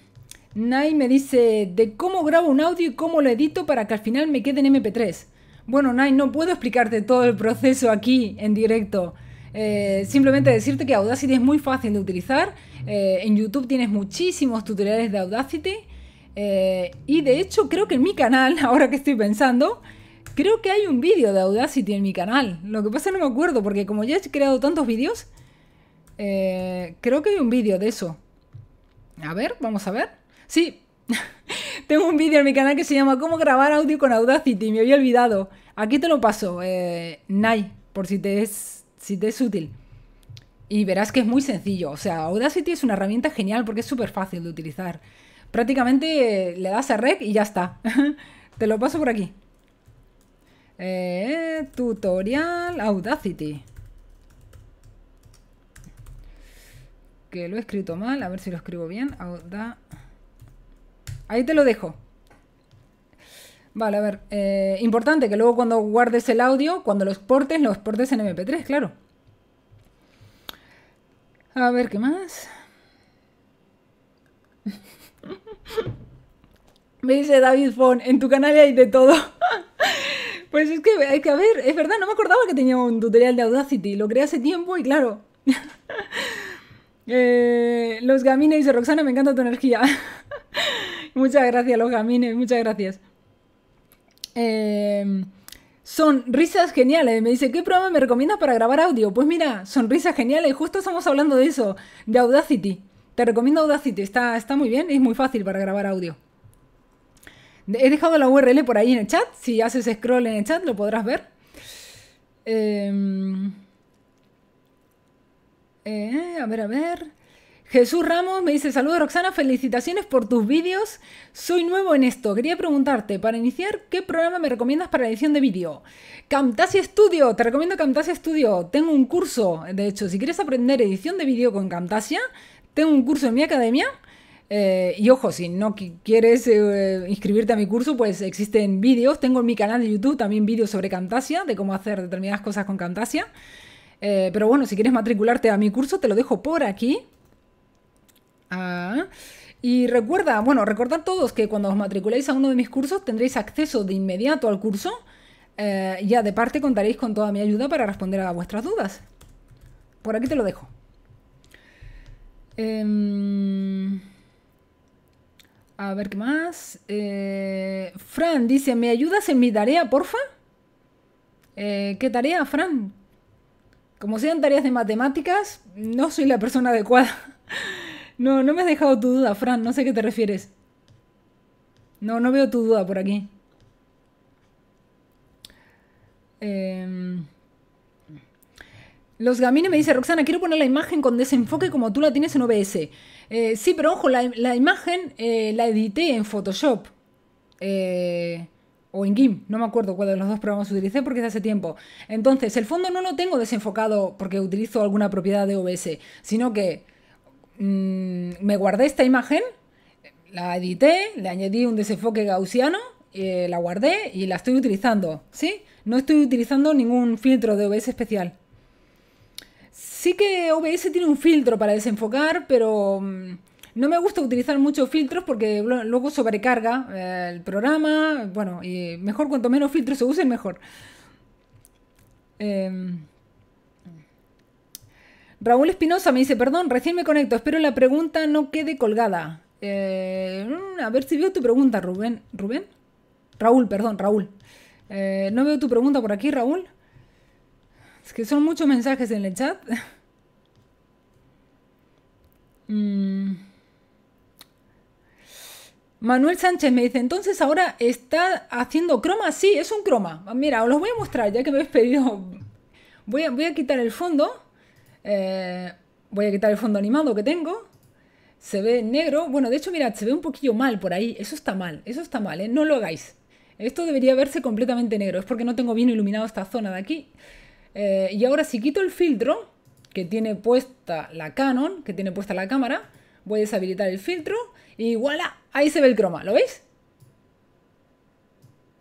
Nay me dice de cómo grabo un audio y cómo lo edito para que al final me quede en eme pe tres. Bueno, Nay, no puedo explicarte todo el proceso aquí en directo. Eh, simplemente decirte que Audacity es muy fácil de utilizar. Eh, en YouTube tienes muchísimos tutoriales de Audacity. Eh, y de hecho creo que en mi canal, ahora que estoy pensando, creo que hay un vídeo de Audacity en mi canal. Lo que pasa es que no me acuerdo porque como ya he creado tantos vídeos, eh, creo que hay un vídeo de eso. A ver, vamos a ver. Sí, tengo un vídeo en mi canal que se llama ¿Cómo grabar audio con Audacity? Me había olvidado. Aquí te lo paso, eh, Nay, por si te, es, si te es útil. Y verás que es muy sencillo. O sea, Audacity es una herramienta genial porque es súper fácil de utilizar. Prácticamente eh, le das a rec y ya está. Te lo paso por aquí. Eh, tutorial Audacity. Que lo he escrito mal, a ver si lo escribo bien. Audacity. Ahí te lo dejo. Vale, a ver. Eh, importante que luego cuando guardes el audio, cuando lo exportes, lo exportes en eme pe tres, claro. A ver, ¿qué más? Me dice David Fon, en tu canal hay de todo. Pues es que hay que ver, es verdad, no me acordaba que tenía un tutorial de Audacity. Lo creé hace tiempo y claro. eh, los Gamines, dice Roxana, me encanta tu energía. Muchas gracias, los Gamines, muchas gracias. Eh, son risas geniales. Me dice, ¿qué programa me recomiendas para grabar audio? Pues mira, sonrisas geniales. Justo estamos hablando de eso, de Audacity. Te recomiendo Audacity, está, está muy bien, es muy fácil para grabar audio. He dejado la U R L por ahí en el chat. Si haces scroll en el chat lo podrás ver. Eh, eh, a ver, a ver... Jesús Ramos me dice, saludos Roxana, felicitaciones por tus vídeos, soy nuevo en esto, quería preguntarte, para iniciar, ¿qué programa me recomiendas para la edición de vídeo? Camtasia Studio, te recomiendo Camtasia Studio, tengo un curso, de hecho, si quieres aprender edición de vídeo con Camtasia, tengo un curso en mi academia, eh, y ojo, si no quieres eh, inscribirte a mi curso, pues existen vídeos, tengo en mi canal de YouTube también vídeos sobre Camtasia, de cómo hacer determinadas cosas con Camtasia, eh, pero bueno, si quieres matricularte a mi curso, te lo dejo por aquí. Ah, y recuerda, bueno, recordad todos que cuando os matriculéis a uno de mis cursos tendréis acceso de inmediato al curso. Eh, ya de parte contaréis con toda mi ayuda para responder a vuestras dudas. Por aquí te lo dejo. Eh, a ver qué más. Eh, Fran dice, ¿me ayudas en mi tarea, porfa? Eh, ¿Qué tarea, Fran? Como sean tareas de matemáticas, no soy la persona adecuada. No, no me has dejado tu duda, Fran. No sé a qué te refieres. No, no veo tu duda por aquí. Eh... Los Gamines me dice, Roxana, quiero poner la imagen con desenfoque como tú la tienes en O B S. Eh, sí, pero ojo, la, la imagen eh, la edité en Photoshop. Eh... O en GIMP, no me acuerdo cuál de los dos programas utilicé porque es de hace tiempo. Entonces, el fondo no lo tengo desenfocado porque utilizo alguna propiedad de O B S, sino que... me guardé esta imagen, la edité, le añadí un desenfoque gaussiano, eh, la guardé y la estoy utilizando, ¿sí? No estoy utilizando ningún filtro de O B S especial. Sí que O B S tiene un filtro para desenfocar, pero mmm, no me gusta utilizar muchos filtros porque luego sobrecarga eh, el programa. Bueno, y mejor cuanto menos filtros se usen, mejor. Eh, Raúl Espinosa me dice, perdón, recién me conecto, espero la pregunta no quede colgada. Eh, a ver si veo tu pregunta, Rubén. ¿Rubén? Raúl, perdón, Raúl. Eh, no veo tu pregunta por aquí, Raúl. Es que son muchos mensajes en el chat. mm. Manuel Sánchez me dice, entonces ahora está haciendo croma. Sí, es un croma. Mira, os lo voy a mostrar ya que me habéis pedido. Voy a, voy a quitar el fondo. Eh, voy a quitar el fondo animado que tengo. Se ve negro. Bueno, de hecho, mirad, se ve un poquillo mal por ahí. Eso está mal, eso está mal, ¿eh? No lo hagáis. Esto debería verse completamente negro. Es porque no tengo bien iluminado esta zona de aquí. Eh, y ahora si quito el filtro que tiene puesta la Canon, que tiene puesta la cámara, voy a deshabilitar el filtro y voilà, ahí se ve el croma, ¿lo veis?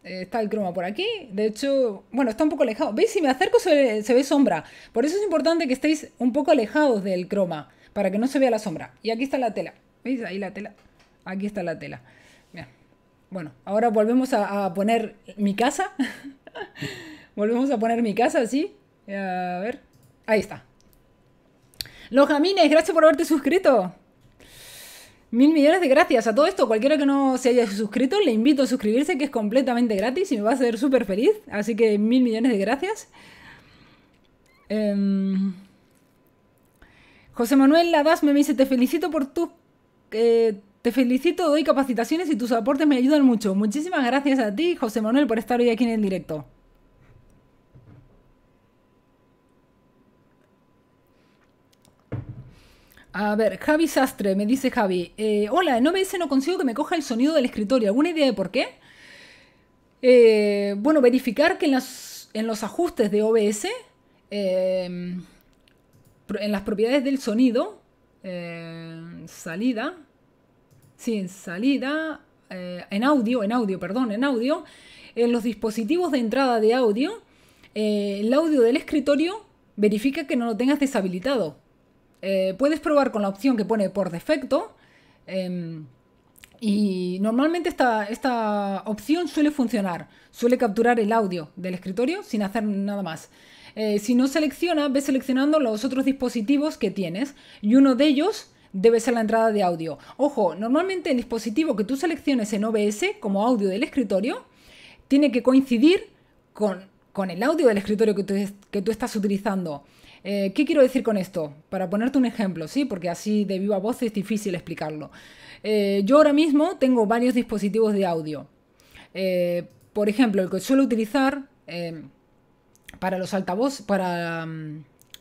Está el croma por aquí, de hecho, bueno, está un poco alejado. ¿Veis? Si me acerco se ve, se ve sombra. Por eso es importante que estéis un poco alejados del croma, para que no se vea la sombra. Y aquí está la tela, ¿veis? Ahí la tela, aquí está la tela. Bien. Bueno, ahora volvemos a, a poner mi casa. Volvemos a poner mi casa así. A ver, ahí está. Los Jamines, gracias por haberte suscrito. Mil millones de gracias a todo esto. Cualquiera que no se haya suscrito, le invito a suscribirse, que es completamente gratis y me va a hacer súper feliz. Así que mil millones de gracias. Eh... José Manuel Ladas me dice, te felicito por tus... Eh, te felicito, doy capacitaciones y tus aportes me ayudan mucho. Muchísimas gracias a ti, José Manuel, por estar hoy aquí en el directo. A ver, Javi Sastre, me dice Javi, eh, hola, en O B S no consigo que me coja el sonido del escritorio, ¿alguna idea de por qué? Eh, bueno, verificar que en, las, en los ajustes de O B S, eh, en las propiedades del sonido, eh, salida, sí, en salida, eh, en audio, en audio, perdón, en audio, en los dispositivos de entrada de audio, eh, el audio del escritorio, verifica que no lo tengas deshabilitado. Eh, puedes probar con la opción que pone por defecto, eh, y normalmente esta, esta opción suele funcionar, suele capturar el audio del escritorio sin hacer nada más. Eh, si no selecciona, ves seleccionando los otros dispositivos que tienes y uno de ellos debe ser la entrada de audio. Ojo, normalmente el dispositivo que tú selecciones en O B S como audio del escritorio tiene que coincidir con, con el audio del escritorio que tú, que tú estás utilizando. Eh, ¿Qué quiero decir con esto? Para ponerte un ejemplo, ¿sí? Porque así de viva voz es difícil explicarlo. Eh, yo ahora mismo tengo varios dispositivos de audio. Eh, por ejemplo, el que suelo utilizar eh, para los altavoces, para...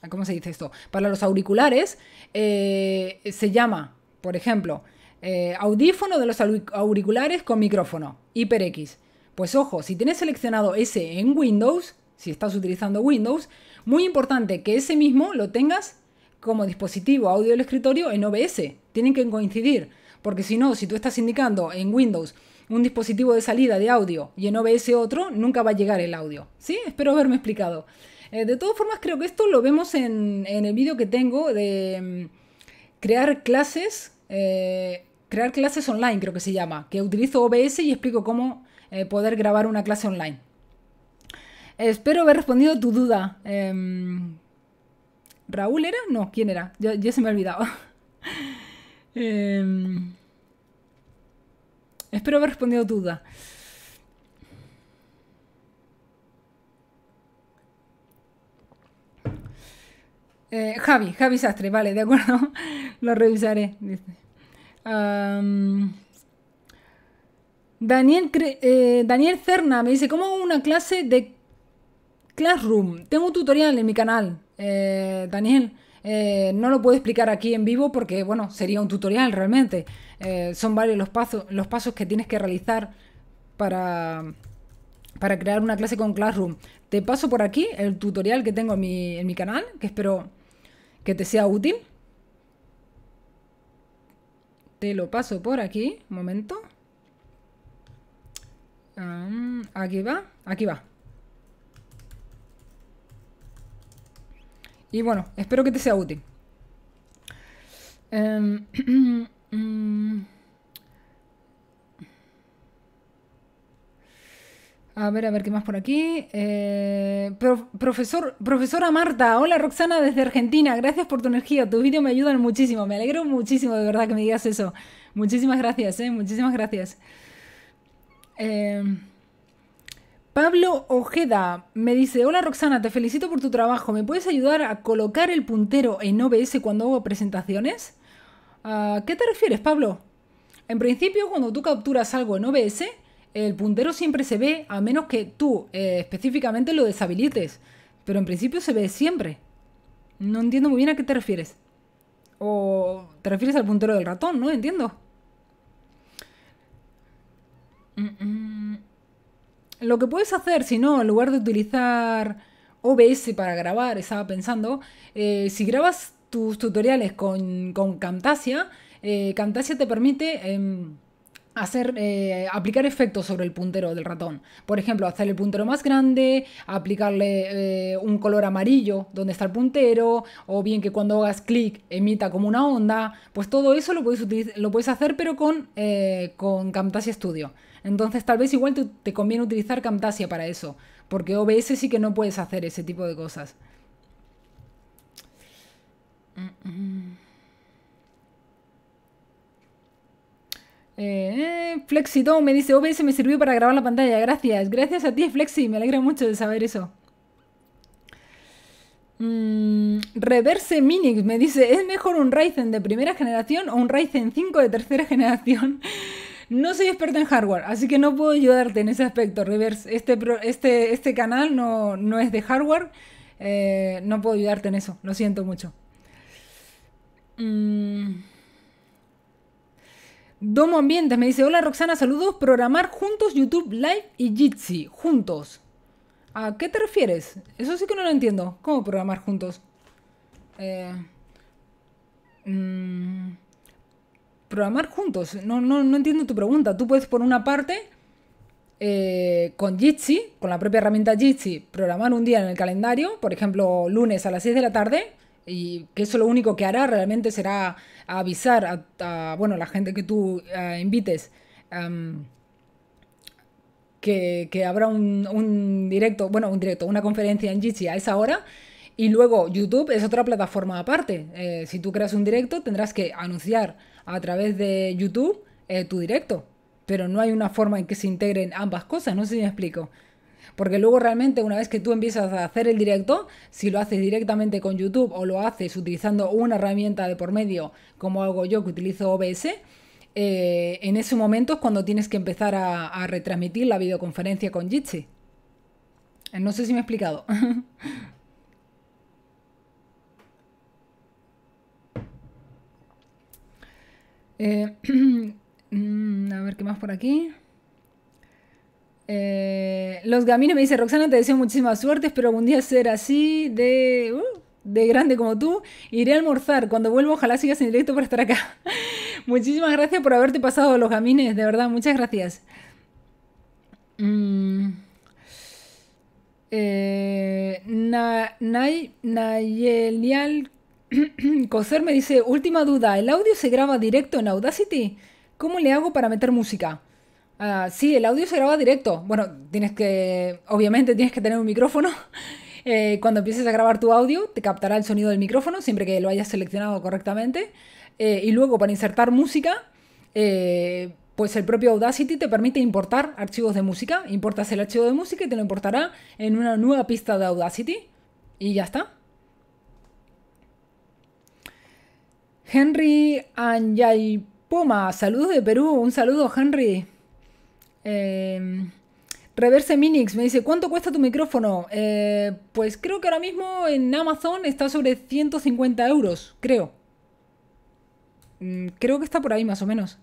¿Cómo se dice esto? Para los auriculares, eh, se llama, por ejemplo, eh, audífono de los auriculares con micrófono, HyperX. Pues ojo, si tienes seleccionado ese en Windows, si estás utilizando Windows... Muy importante que ese mismo lo tengas como dispositivo audio del escritorio en O B S. Tienen que coincidir, porque si no, si tú estás indicando en Windows un dispositivo de salida de audio y en O B S otro, nunca va a llegar el audio. ¿Sí? Espero haberme explicado. Eh, de todas formas, creo que esto lo vemos en, en el vídeo que tengo de crear clases, eh, crear clases online, creo que se llama, que utilizo O B S y explico cómo eh, poder grabar una clase online. Espero haber respondido tu duda. Eh, ¿Raúl era? No, ¿quién era? Ya, ya se me ha olvidado. eh, espero haber respondido tu duda. Eh, Javi, Javi Sastre, vale, de acuerdo. Lo revisaré. Dice. Um, Daniel, eh, Daniel Cerna me dice, ¿cómo hago una clase de Classroom? Tengo un tutorial en mi canal, eh, Daniel, eh, no lo puedo explicar aquí en vivo porque, bueno, sería un tutorial realmente. Eh, son varios los pasos, los pasos que tienes que realizar para, para crear una clase con Classroom. Te paso por aquí el tutorial que tengo en mi, en mi canal, que espero que te sea útil. Te lo paso por aquí, un momento. Um, aquí va, aquí va. Y bueno, espero que te sea útil. Um, um, a ver, a ver, ¿qué más por aquí? Eh, prof, profesor, profesora Marta, hola Roxana desde Argentina, gracias por tu energía, tus vídeos me ayudan muchísimo, me alegro muchísimo de verdad que me digas eso. Muchísimas gracias, eh, muchísimas gracias. Eh, Pablo Ojeda me dice, hola Roxana, te felicito por tu trabajo. ¿Me puedes ayudar a colocar el puntero en O B S cuando hago presentaciones? ¿A qué te refieres, Pablo? En principio, cuando tú capturas algo en O B S, el puntero siempre se ve, a menos que tú eh, específicamente lo deshabilites. Pero en principio se ve siempre. No entiendo muy bien a qué te refieres. O te refieres al puntero del ratón, ¿no? Entiendo. Mm-mm. Lo que puedes hacer, si no, en lugar de utilizar O B S para grabar, estaba pensando, eh, si grabas tus tutoriales con, con Camtasia, eh, Camtasia te permite eh, hacer, eh, aplicar efectos sobre el puntero del ratón. Por ejemplo, hacer el puntero más grande, aplicarle eh, un color amarillo donde está el puntero, o bien que cuando hagas clic emita como una onda. Pues todo eso lo puedes, utilizar, lo puedes hacer, pero con, eh, con Camtasia Studio. Entonces tal vez igual te, te conviene utilizar Camtasia para eso, porque O B S sí que no puedes hacer ese tipo de cosas. Eh, Flexito me dice, O B S me sirvió para grabar la pantalla. Gracias, gracias a ti, Flexi, me alegra mucho de saber eso. Mm, Reverse Minix me dice, ¿es mejor un Ryzen de primera generación o un Ryzen cinco de tercera generación? No soy experta en hardware, así que no puedo ayudarte en ese aspecto, Reverse. Este, este, este canal no, no es de hardware. Eh, no puedo ayudarte en eso, lo siento mucho. Mm. Domo Ambientes me dice, hola Roxana, saludos. Programar juntos YouTube Live y Jitsi, juntos. ¿A qué te refieres? Eso sí que no lo entiendo. ¿Cómo programar juntos? Eh, mm. Programar juntos, no, no, no entiendo tu pregunta. Tú puedes por una parte eh, con Jitsi, con la propia herramienta Jitsi, programar un día en el calendario, por ejemplo lunes a las seis de la tarde, y que eso lo único que hará realmente será avisar a, a bueno, la gente que tú uh, invites um, que, que habrá un, un directo, bueno, un directo, una conferencia en Jitsi a esa hora. Y luego YouTube es otra plataforma aparte. Eh, si tú creas un directo, tendrás que anunciar a través de YouTube eh, tu directo. Pero no hay una forma en que se integren ambas cosas, no sé si me explico. Porque luego realmente una vez que tú empiezas a hacer el directo, si lo haces directamente con YouTube o lo haces utilizando una herramienta de por medio, como hago yo que utilizo O B S, eh, en ese momento es cuando tienes que empezar a, a retransmitir la videoconferencia con Jitsi. Eh, no sé si me he explicado. Eh, a ver qué más por aquí. eh, Los Gamines me dice, Roxana, te deseo muchísima suerte, espero algún día ser así de, uh, de grande como tú. Iré a almorzar, cuando vuelvo ojalá sigas en directo para estar acá. Muchísimas gracias por haberte pasado, Los Gamines, de verdad, muchas gracias. mm. eh, na, na, Nayelial Coser me dice, última duda, ¿el audio se graba directo en Audacity? ¿Cómo le hago para meter música? Uh, sí, el audio se graba directo. Bueno, tienes que, obviamente tienes que tener un micrófono. eh, Cuando empieces a grabar tu audio, te captará el sonido del micrófono, siempre que lo hayas seleccionado correctamente. eh, Y luego para insertar música, eh, pues el propio Audacity te permite importar archivos de música. Importas el archivo de música y te lo importará en una nueva pista de Audacity. Y ya está. Henry Anjaipoma, saludos de Perú, un saludo, Henry. Eh, Reverse Minix me dice, ¿cuánto cuesta tu micrófono? Eh, pues creo que ahora mismo en Amazon está sobre ciento cincuenta euros, creo. Mm, creo que está por ahí más o menos.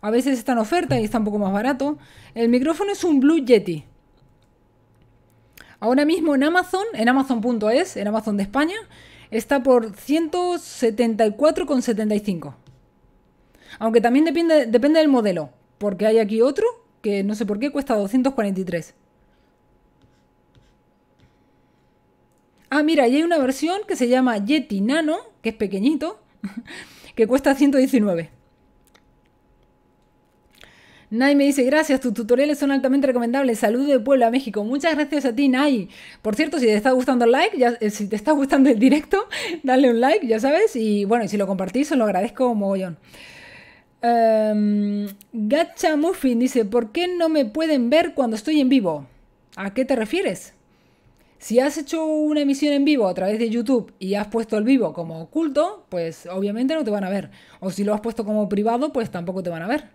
A veces está en oferta y está un poco más barato. El micrófono es un Blue Yeti. Ahora mismo en Amazon, en Amazon punto es, en Amazon de España, está por ciento setenta y cuatro con setenta y cinco. Aunque también depende, depende del modelo, porque hay aquí otro que no sé por qué cuesta doscientos cuarenta y tres. Ah, mira, y hay una versión que se llama Yeti Nano, que es pequeñito, que cuesta ciento diecinueve. Nay me dice, gracias, tus tutoriales son altamente recomendables. Saludos de Puebla, México. Muchas gracias a ti, Nay. Por cierto, si te está gustando el like, ya, si te está gustando el directo, dale un like, ya sabes. Y bueno, si lo compartís, os lo agradezco mogollón. Um, Gacha Muffin dice, ¿por qué no me pueden ver cuando estoy en vivo? ¿A qué te refieres? Si has hecho una emisión en vivo a través de YouTube y has puesto el vivo como oculto, pues obviamente no te van a ver. O si lo has puesto como privado, pues tampoco te van a ver.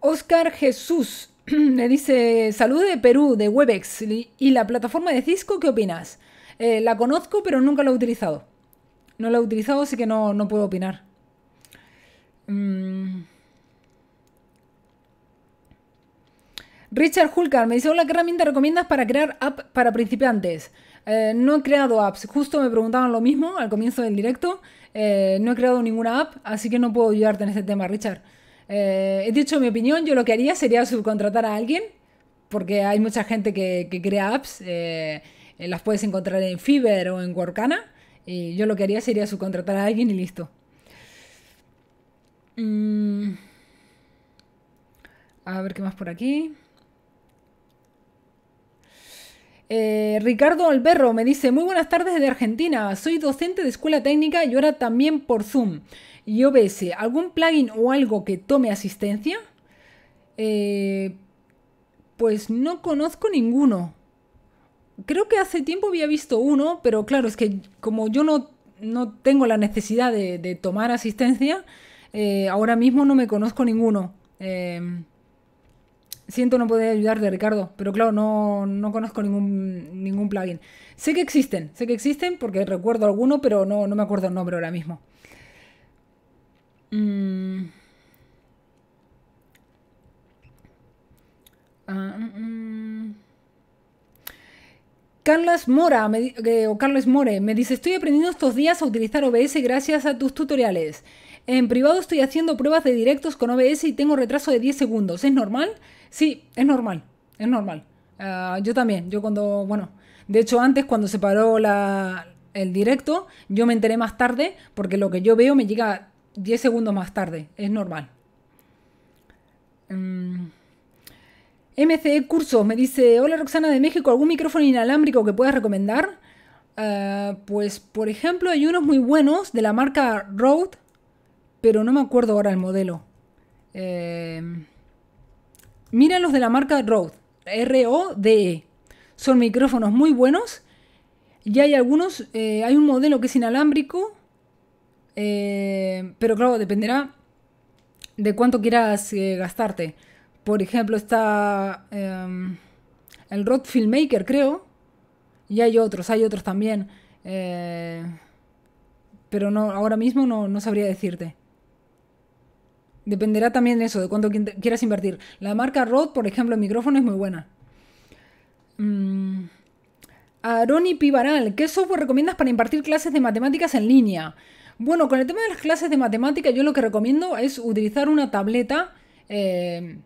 Oscar Jesús me dice, salud de Perú, de Webex y la plataforma de Cisco, ¿qué opinas? Eh, la conozco, pero nunca la he utilizado. No la he utilizado, así que no, no puedo opinar. Mm. Richard Hulkar me dice, hola, ¿qué herramienta recomiendas para crear app para principiantes? Eh, no he creado apps, justo me preguntaban lo mismo al comienzo del directo. Eh, no he creado ninguna app, así que no puedo ayudarte en este tema, Richard. Eh, he dicho mi opinión, yo lo que haría sería subcontratar a alguien, porque hay mucha gente que, que crea apps, eh, las puedes encontrar en Fiverr o en Workana, y yo lo que haría sería subcontratar a alguien y listo. Mm. A ver qué más por aquí. Eh, Ricardo Alberro me dice, muy buenas tardes desde Argentina, soy docente de escuela técnica y ahora también por Zoom y O B S, ¿algún plugin o algo que tome asistencia? Eh, pues no conozco ninguno, creo que hace tiempo había visto uno, pero claro, es que como yo no, no tengo la necesidad de, de tomar asistencia, eh, ahora mismo no me conozco ninguno. eh, Siento no poder ayudarte, Ricardo, pero claro, no, no conozco ningún, ningún plugin. Sé que existen, sé que existen porque recuerdo alguno, pero no, no me acuerdo el nombre ahora mismo. Mm. Uh, mm. Carlos Mora, me, eh, o Carlos More, me dice, estoy aprendiendo estos días a utilizar O B S gracias a tus tutoriales. En privado estoy haciendo pruebas de directos con O B S y tengo retraso de diez segundos. ¿Es normal? Sí, es normal. Es normal. Uh, yo también. Yo cuando... Bueno, de hecho antes cuando se paró la, el directo, yo me enteré más tarde porque lo que yo veo me llega diez segundos más tarde. Es normal. Um, M C E Cursos me dice, hola Roxana de México, ¿algún micrófono inalámbrico que puedas recomendar? Uh, pues, por ejemplo, hay unos muy buenos de la marca Rode, pero no me acuerdo ahora el modelo. Eh, mira los de la marca Rode, R O D E. Son micrófonos muy buenos. Y hay algunos, eh, hay un modelo que es inalámbrico, eh, pero claro, dependerá de cuánto quieras eh, gastarte. Por ejemplo, está eh, el Rode Filmmaker, creo. Y hay otros, hay otros también. Eh, pero no, ahora mismo no, no sabría decirte. Dependerá también de eso, de cuánto quieras invertir. La marca Rode, por ejemplo, el micrófono es muy buena. Mm. Aroni Pivaral, ¿qué software recomiendas para impartir clases de matemáticas en línea? Bueno, con el tema de las clases de matemáticas, yo lo que recomiendo es utilizar una tableta, eh,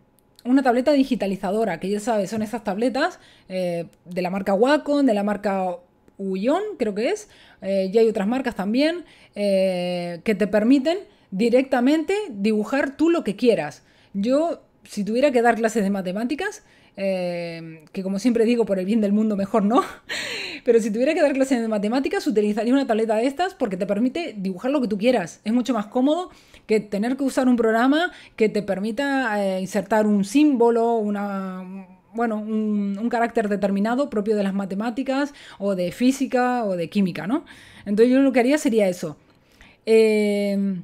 una tableta digitalizadora, que ya sabes, son estas tabletas eh, de la marca Wacom, de la marca Uion, creo que es, eh, y hay otras marcas también eh, que te permiten directamente dibujar tú lo que quieras. Yo, si tuviera que dar clases de matemáticas, eh, que como siempre digo, por el bien del mundo mejor no, pero si tuviera que dar clases de matemáticas, utilizaría una tableta de estas porque te permite dibujar lo que tú quieras. Es mucho más cómodo que tener que usar un programa que te permita eh, insertar un símbolo, una... bueno, un, un carácter determinado propio de las matemáticas o de física o de química, ¿no? Entonces yo lo que haría sería eso. Eh...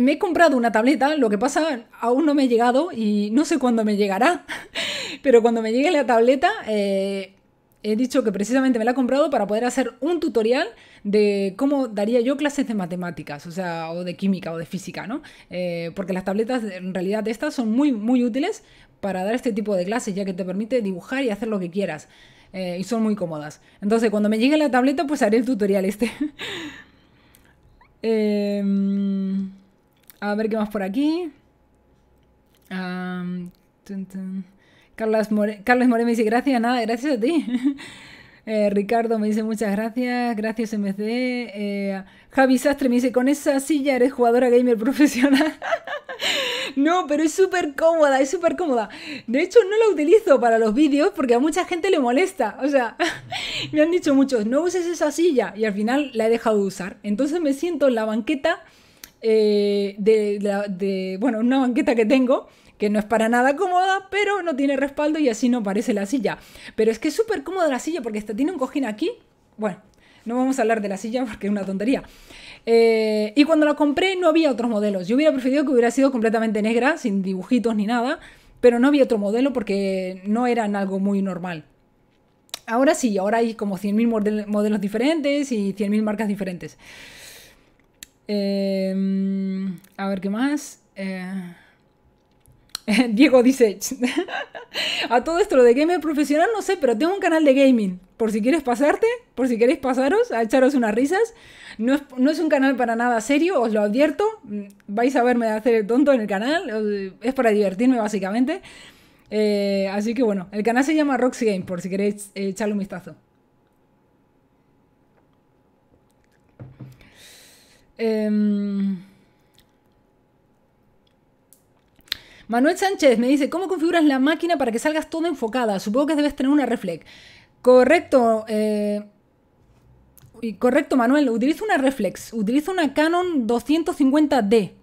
Me he comprado una tableta, lo que pasa aún no me ha llegado y no sé cuándo me llegará, pero cuando me llegue la tableta eh, he dicho que precisamente me la he comprado para poder hacer un tutorial de cómo daría yo clases de matemáticas, o sea, o de química o de física, ¿no? Eh, porque las tabletas en realidad estas son muy, muy útiles para dar este tipo de clases, ya que te permite dibujar y hacer lo que quieras eh, y son muy cómodas. Entonces cuando me llegue la tableta pues haré el tutorial este. eh... A ver qué más por aquí. Um, tun, tun. Carlos More, Carlos More me dice gracias, nada, gracias a ti. eh, Ricardo me dice muchas gracias, gracias M C. Eh, Javi Sastre me dice, con esa silla eres jugadora gamer profesional. No, pero es súper cómoda, es súper cómoda. De hecho, no la utilizo para los vídeos porque a mucha gente le molesta. O sea, me han dicho muchos, no uses esa silla. Y al final la he dejado de usar. Entonces me siento en la banqueta. Eh, de, de, de, bueno, una banqueta que tengo, que no es para nada cómoda, pero no tiene respaldo y así no parece la silla. Pero es que es súper cómoda la silla porque esta tiene un cojín aquí. Bueno, no vamos a hablar de la silla porque es una tontería. Eh, y cuando la compré no había otros modelos. Yo hubiera preferido que hubiera sido completamente negra, sin dibujitos ni nada, pero no había otro modelo porque no eran algo muy normal. Ahora sí, ahora hay como cien mil modelos diferentes y cien mil marcas diferentes. Eh, a ver, ¿qué más? Eh, Diego dice, a todo esto lo de gamer profesional no sé, pero tengo un canal de gaming. Por si quieres pasarte, por si queréis pasaros a echaros unas risas. No es, no es un canal para nada serio, os lo advierto. Vais a verme hacer el tonto en el canal. Es para divertirme básicamente. Eh, así que bueno, el canal se llama Roxy Game, por si queréis eh, echarle un vistazo. Eh, Manuel Sánchez me dice, ¿cómo configuras la máquina para que salgas toda enfocada? Supongo que debes tener una reflex. Correcto, eh, correcto Manuel, utilizo una reflex, utilizo una Canon doscientos cincuenta D.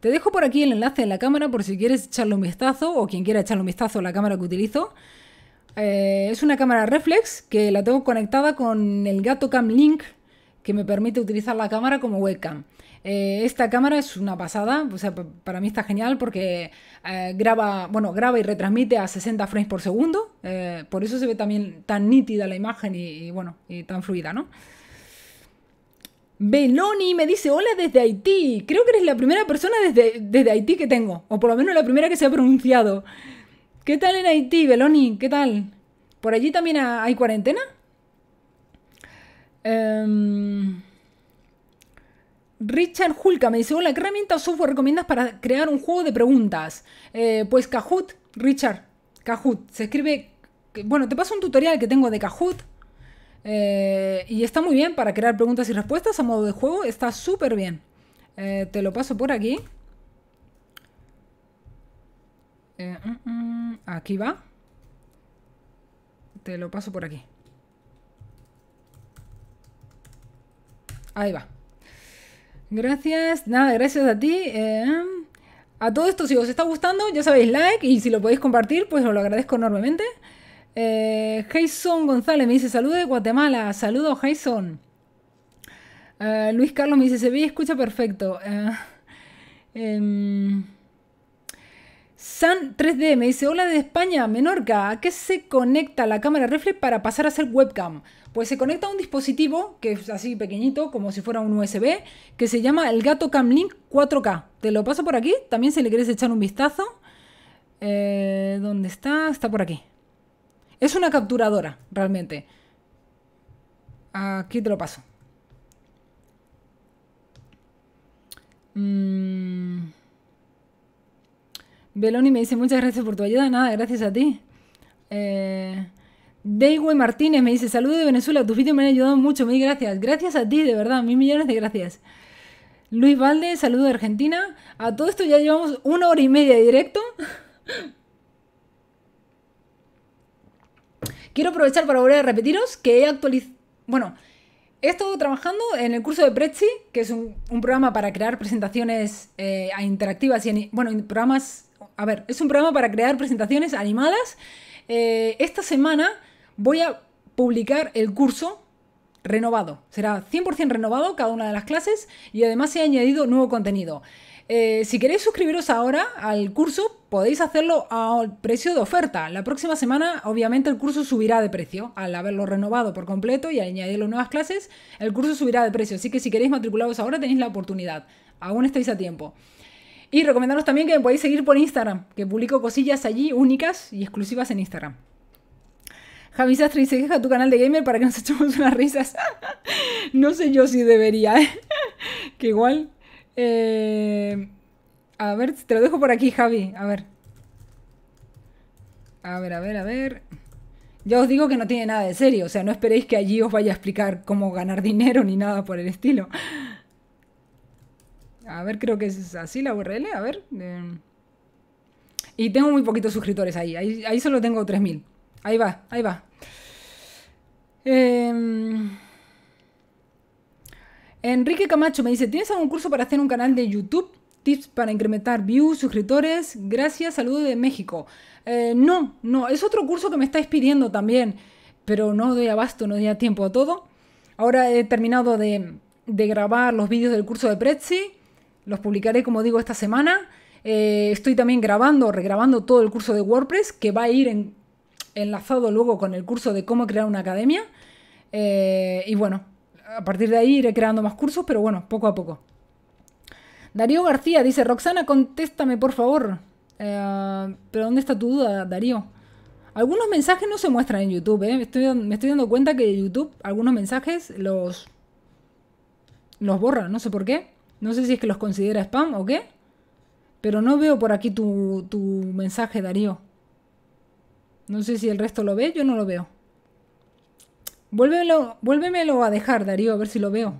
Te dejo por aquí el enlace de la cámara por si quieres echarle un vistazo o quien quiera echarle un vistazo a la cámara que utilizo. Eh, es una cámara reflex que la tengo conectada con el Elgato Cam Link que me permite utilizar la cámara como webcam. Eh, esta cámara es una pasada, o sea, para mí está genial porque eh, graba, bueno, graba y retransmite a sesenta frames por segundo. Eh, por eso se ve también tan nítida la imagen y, y, bueno, y tan fluida, ¿no? Beloni me dice, hola desde Haití. Creo que eres la primera persona desde, desde Haití que tengo. O por lo menos la primera que se ha pronunciado. ¿Qué tal en Haití, Beloni? ¿Qué tal? ¿Por allí también hay cuarentena? Um, Richard Julka me dice, hola, ¿qué herramienta o software recomiendas para crear un juego de preguntas? Eh, pues Kahoot, Richard. Kahoot. Se escribe... Bueno, te paso un tutorial que tengo de Kahoot. Eh, y está muy bien para crear preguntas y respuestas a modo de juego. Está súper bien. Eh, te lo paso por aquí. Eh, mm, mm, aquí va. Te lo paso por aquí. Ahí va. Gracias. Nada, gracias a ti. Eh, a todo esto, si os está gustando, ya sabéis, like. Y si lo podéis compartir, pues os lo agradezco enormemente. Eh, Jason González me dice saludos de Guatemala, saludos Jason. eh, Luis Carlos me dice se ve y escucha perfecto. eh, eh, San tres D me dice hola de España, Menorca. ¿A qué se conecta la cámara reflex para pasar a ser webcam? Pues se conecta a un dispositivo que es así pequeñito, como si fuera un U S B, que se llama Elgato Cam Link cuatro K. Te lo paso por aquí, también si le quieres echar un vistazo. eh, ¿Dónde está? Está por aquí. Es una capturadora, realmente. Aquí te lo paso. Mm. Beloni me dice, muchas gracias por tu ayuda. Nada, gracias a ti. Eh, Deiwe Martínez me dice, saludos de Venezuela. Tus vídeos me han ayudado mucho. Mil gracias. Gracias a ti, de verdad. Mil millones de gracias. Luis Valde, saludos de Argentina. A todo esto ya llevamos una hora y media de directo. Quiero aprovechar para volver a repetiros que he actualizado... Bueno, he estado trabajando en el curso de Prezi, que es un, un programa para crear presentaciones eh, interactivas y... Ani... Bueno, programas... A ver, es un programa para crear presentaciones animadas. Eh, esta semana voy a publicar el curso renovado. Será cien por cien renovado cada una de las clases y además he añadido nuevo contenido. Eh, si queréis suscribiros ahora al curso, podéis hacerlo al precio de oferta. La próxima semana, obviamente, el curso subirá de precio. Al haberlo renovado por completo y al añadirlo nuevas clases, el curso subirá de precio. Así que si queréis matricularos ahora, tenéis la oportunidad. Aún estáis a tiempo. Y recomendaros también que me podéis seguir por Instagram, que publico cosillas allí únicas y exclusivas en Instagram. Javi Sastre dice, deja tu canal de gamer para que nos echemos unas risas. No sé yo si debería, ¿eh? Que igual... Eh, a ver, te lo dejo por aquí, Javi. A ver. A ver, a ver, a ver. Ya os digo que no tiene nada de serio. O sea, no esperéis que allí os vaya a explicar cómo ganar dinero ni nada por el estilo. A ver, creo que es así la U R L. A ver. Eh. Y tengo muy poquitos suscriptores ahí. Ahí, ahí solo tengo tres mil. Ahí va, ahí va. Eh... Enrique Camacho me dice, ¿tienes algún curso para hacer un canal de YouTube? Tips para incrementar views, suscriptores. Gracias, saludos de México. Eh, no, no, es otro curso que me estáis pidiendo también, pero no doy abasto, no doy tiempo a todo. Ahora he terminado de, de grabar los vídeos del curso de Prezi. Los publicaré, como digo, esta semana. Eh, estoy también grabando, regrabando todo el curso de WordPress, que va a ir en, enlazado luego con el curso de cómo crear una academia. Eh, y bueno, a partir de ahí iré creando más cursos, pero bueno, poco a poco. Darío García dice, Roxana, contéstame por favor. Eh, pero ¿dónde está tu duda, Darío? Algunos mensajes no se muestran en YouTube, ¿eh? Estoy, me estoy dando cuenta que YouTube algunos mensajes los, los borra, no sé por qué. No sé si es que los considera spam o qué. Pero no veo por aquí tu, tu mensaje, Darío. No sé si el resto lo ve, yo no lo veo. Vuélvemelo, vuélvemelo a dejar, Darío, a ver si lo veo.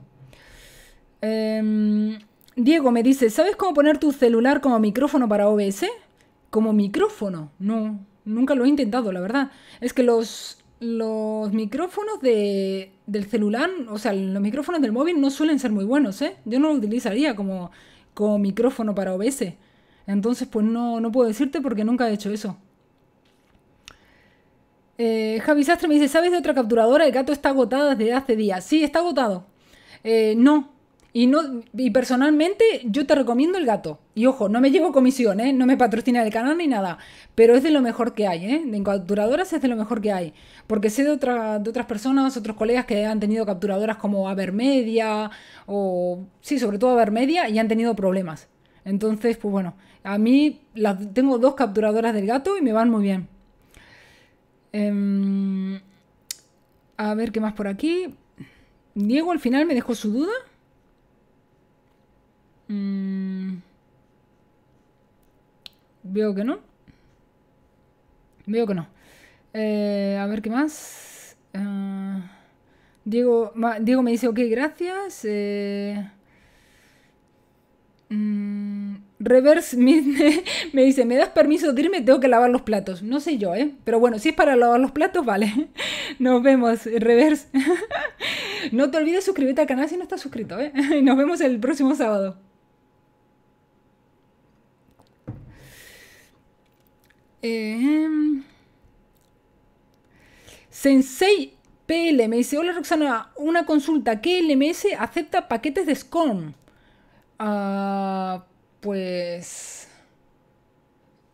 Eh, Diego me dice, ¿sabes cómo poner tu celular como micrófono para O B S? ¿Como micrófono? No, nunca lo he intentado, la verdad. Es que los, los micrófonos de, del celular, o sea, los micrófonos del móvil no suelen ser muy buenos, ¿eh? Yo no lo utilizaría como, como micrófono para O B S. Entonces, pues no, no puedo decirte porque nunca he hecho eso. Eh, Javi Sastre me dice, ¿sabes de otra capturadora? El gato está agotada desde hace días. Sí, está agotado. Eh, no. Y, no, y personalmente yo te recomiendo el gato. Y ojo, no me llevo comisión, ¿eh? No me patrocina el canal ni nada. Pero es de lo mejor que hay, ¿eh? En capturadoras es de lo mejor que hay. Porque sé de, otra, de otras personas, otros colegas que han tenido capturadoras como Avermedia o... Sí, sobre todo Avermedia, y han tenido problemas. Entonces, pues bueno, a mí las, tengo dos capturadoras del gato y me van muy bien. Um, a ver qué más por aquí. Diego al final me dejó su duda. Mm. Veo que no. Veo que no. Eh, a ver qué más. Uh, Diego, ma, Diego me dice, ok, gracias. Eh, mm, Reverse me, me dice, ¿me das permiso de irme? Tengo que lavar los platos. No sé yo, ¿eh? Pero bueno, si es para lavar los platos, vale. Nos vemos, Reverse. No te olvides suscribirte al canal si no estás suscrito, ¿eh? Nos vemos el próximo sábado. Eh... Sensei P L me dice, hola Roxana, una consulta. ¿Qué L M S acepta paquetes de SCORM? Ah, pues...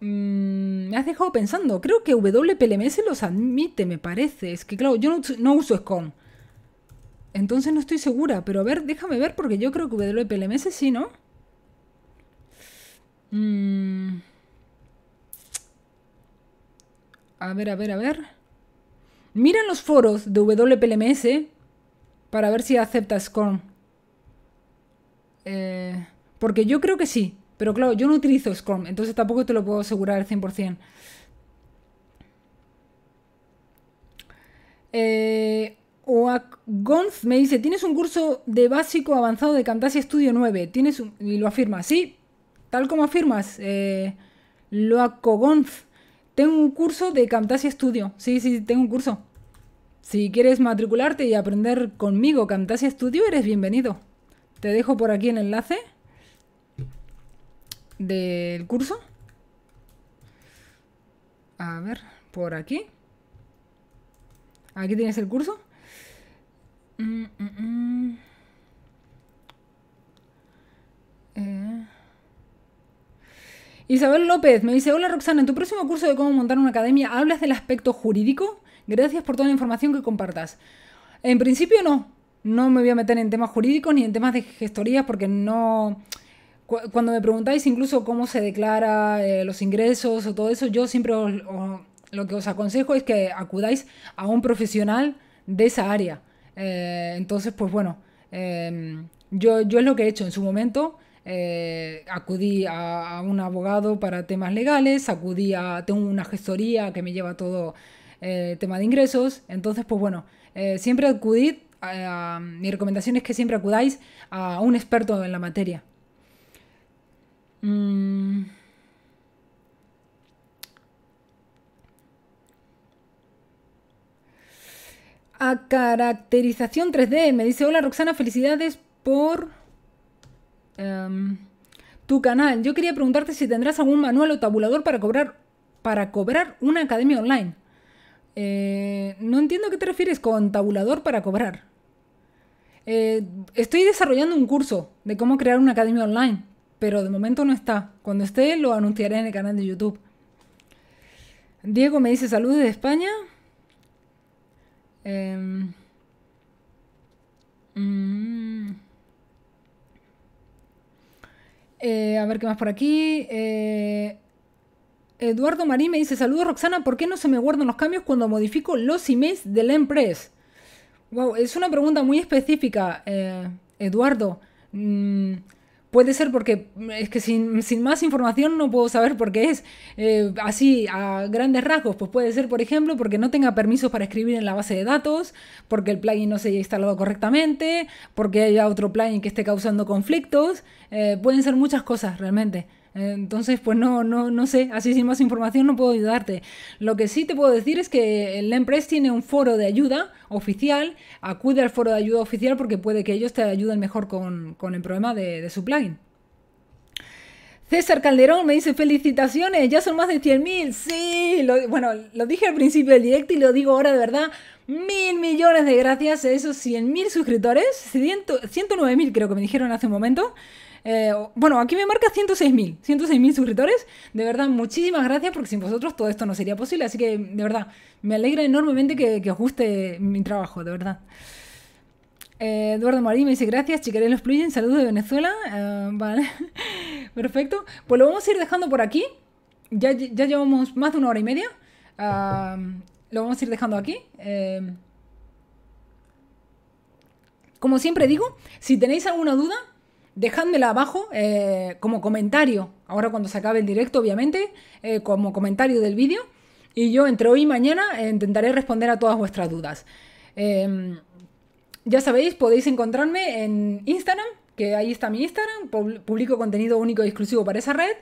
Mm, me has dejado pensando. Creo que W P L M S los admite, me parece. Es que claro, yo no, no uso SCORM. Entonces no estoy segura, pero a ver, déjame ver porque yo creo que W P L M S sí, ¿no? Mm. A ver, a ver, a ver. Mira los foros de W P L M S para ver si acepta SCORM. Eh, porque yo creo que sí, pero claro, yo no utilizo SCORM, entonces tampoco te lo puedo asegurar al cien por cien. Eh... Oak Gonz me dice, ¿tienes un curso de básico avanzado de Camtasia Studio nueve? ¿Tienes un...? Y lo afirma, sí, tal como afirmas, eh, Loak Gonz. Tengo un curso de Camtasia Studio, sí, sí, tengo un curso. Si quieres matricularte y aprender conmigo Camtasia Studio, eres bienvenido. Te dejo por aquí el enlace del curso. A ver, por aquí. Aquí tienes el curso. Mm, mm, mm. Eh. Isabel López me dice, hola Roxana, en tu próximo curso de cómo montar una academia, ¿hablas del aspecto jurídico? Gracias por toda la información que compartas. En principio no, no me voy a meter en temas jurídicos ni en temas de gestoría porque no... Cu cuando me preguntáis incluso cómo se declara eh, los ingresos o todo eso, yo siempre os, os, lo que os aconsejo es que acudáis a un profesional de esa área. Eh, entonces, pues bueno, eh, yo, yo es lo que he hecho en su momento. Eh, acudí a, a un abogado para temas legales, acudí a... Tengo una gestoría que me lleva todo el eh, tema de ingresos. Entonces, pues bueno, eh, siempre acudid, a, a, mi recomendación es que siempre acudáis a un experto en la materia. Mm. A caracterización tres D me dice, hola Roxana, felicidades por um, tu canal. Yo quería preguntarte si tendrás algún manual o tabulador para cobrar, para cobrar una academia online. Eh, no entiendo a qué te refieres con tabulador para cobrar. Eh, estoy desarrollando un curso de cómo crear una academia online, pero de momento no está. Cuando esté lo anunciaré en el canal de YouTube. Diego me dice saludos de España. Eh, mm, eh, a ver qué más por aquí. Eh, Eduardo Marín me dice saludos Roxana, ¿por qué no se me guardan los cambios cuando modifico los emails del Empress? Wow, es una pregunta muy específica, eh, Eduardo. Mm, puede ser porque es que sin, sin más información no puedo saber por qué es. Eh, así, a grandes rasgos, pues puede ser, por ejemplo, porque no tenga permisos para escribir en la base de datos, porque el plugin no se haya instalado correctamente, porque haya otro plugin que esté causando conflictos. Eh, pueden ser muchas cosas realmente. Entonces, pues no, no, no sé, así sin más información no puedo ayudarte. Lo que sí te puedo decir es que el Empress tiene un foro de ayuda oficial. Acude al foro de ayuda oficial porque puede que ellos te ayuden mejor con, con el problema de, de su plugin. César Calderón me dice, felicitaciones, ya son más de cien mil. Sí, lo, bueno, lo dije al principio del directo y lo digo ahora de verdad. Mil millones de gracias a esos cien mil suscriptores. ciento nueve mil creo que me dijeron hace un momento. Eh, bueno, aquí me marca ciento seis mil, ciento seis mil suscriptores. De verdad, muchísimas gracias, porque sin vosotros todo esto no sería posible. Así que, de verdad, me alegra enormemente que, que os guste mi trabajo, de verdad. Eh, Eduardo Marín me dice, gracias, checaré los plugins, saludos de Venezuela. Eh, vale, perfecto. Pues lo vamos a ir dejando por aquí. Ya, ya llevamos más de una hora y media. Uh, lo vamos a ir dejando aquí. Eh, como siempre digo, si tenéis alguna duda, dejádmela abajo eh, como comentario, ahora cuando se acabe el directo, obviamente, eh, como comentario del vídeo. Y yo entre hoy y mañana eh, intentaré responder a todas vuestras dudas. Eh, ya sabéis, podéis encontrarme en Instagram, que ahí está mi Instagram. Publico contenido único y exclusivo para esa red.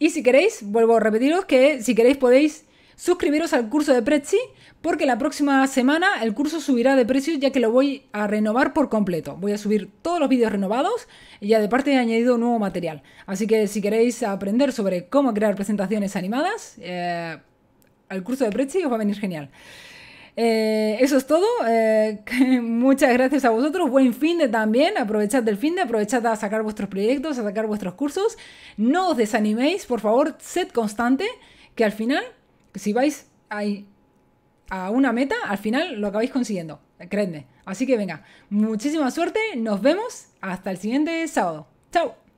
Y si queréis, vuelvo a repetiros que si queréis podéis suscribiros al curso de Prezi, porque la próxima semana el curso subirá de precio ya que lo voy a renovar por completo. Voy a subir todos los vídeos renovados y ya de parte he añadido nuevo material. Así que si queréis aprender sobre cómo crear presentaciones animadas, eh, al curso de Prezi os va a venir genial. Eh, eso es todo. Eh, muchas gracias a vosotros. Buen fin de también. Aprovechad del fin de, aprovechad a sacar vuestros proyectos, a sacar vuestros cursos. No os desaniméis, por favor, sed constante, que al final... Si vais a una meta, al final lo acabáis consiguiendo. Creedme. Así que venga, muchísima suerte. Nos vemos hasta el siguiente sábado. ¡Chao!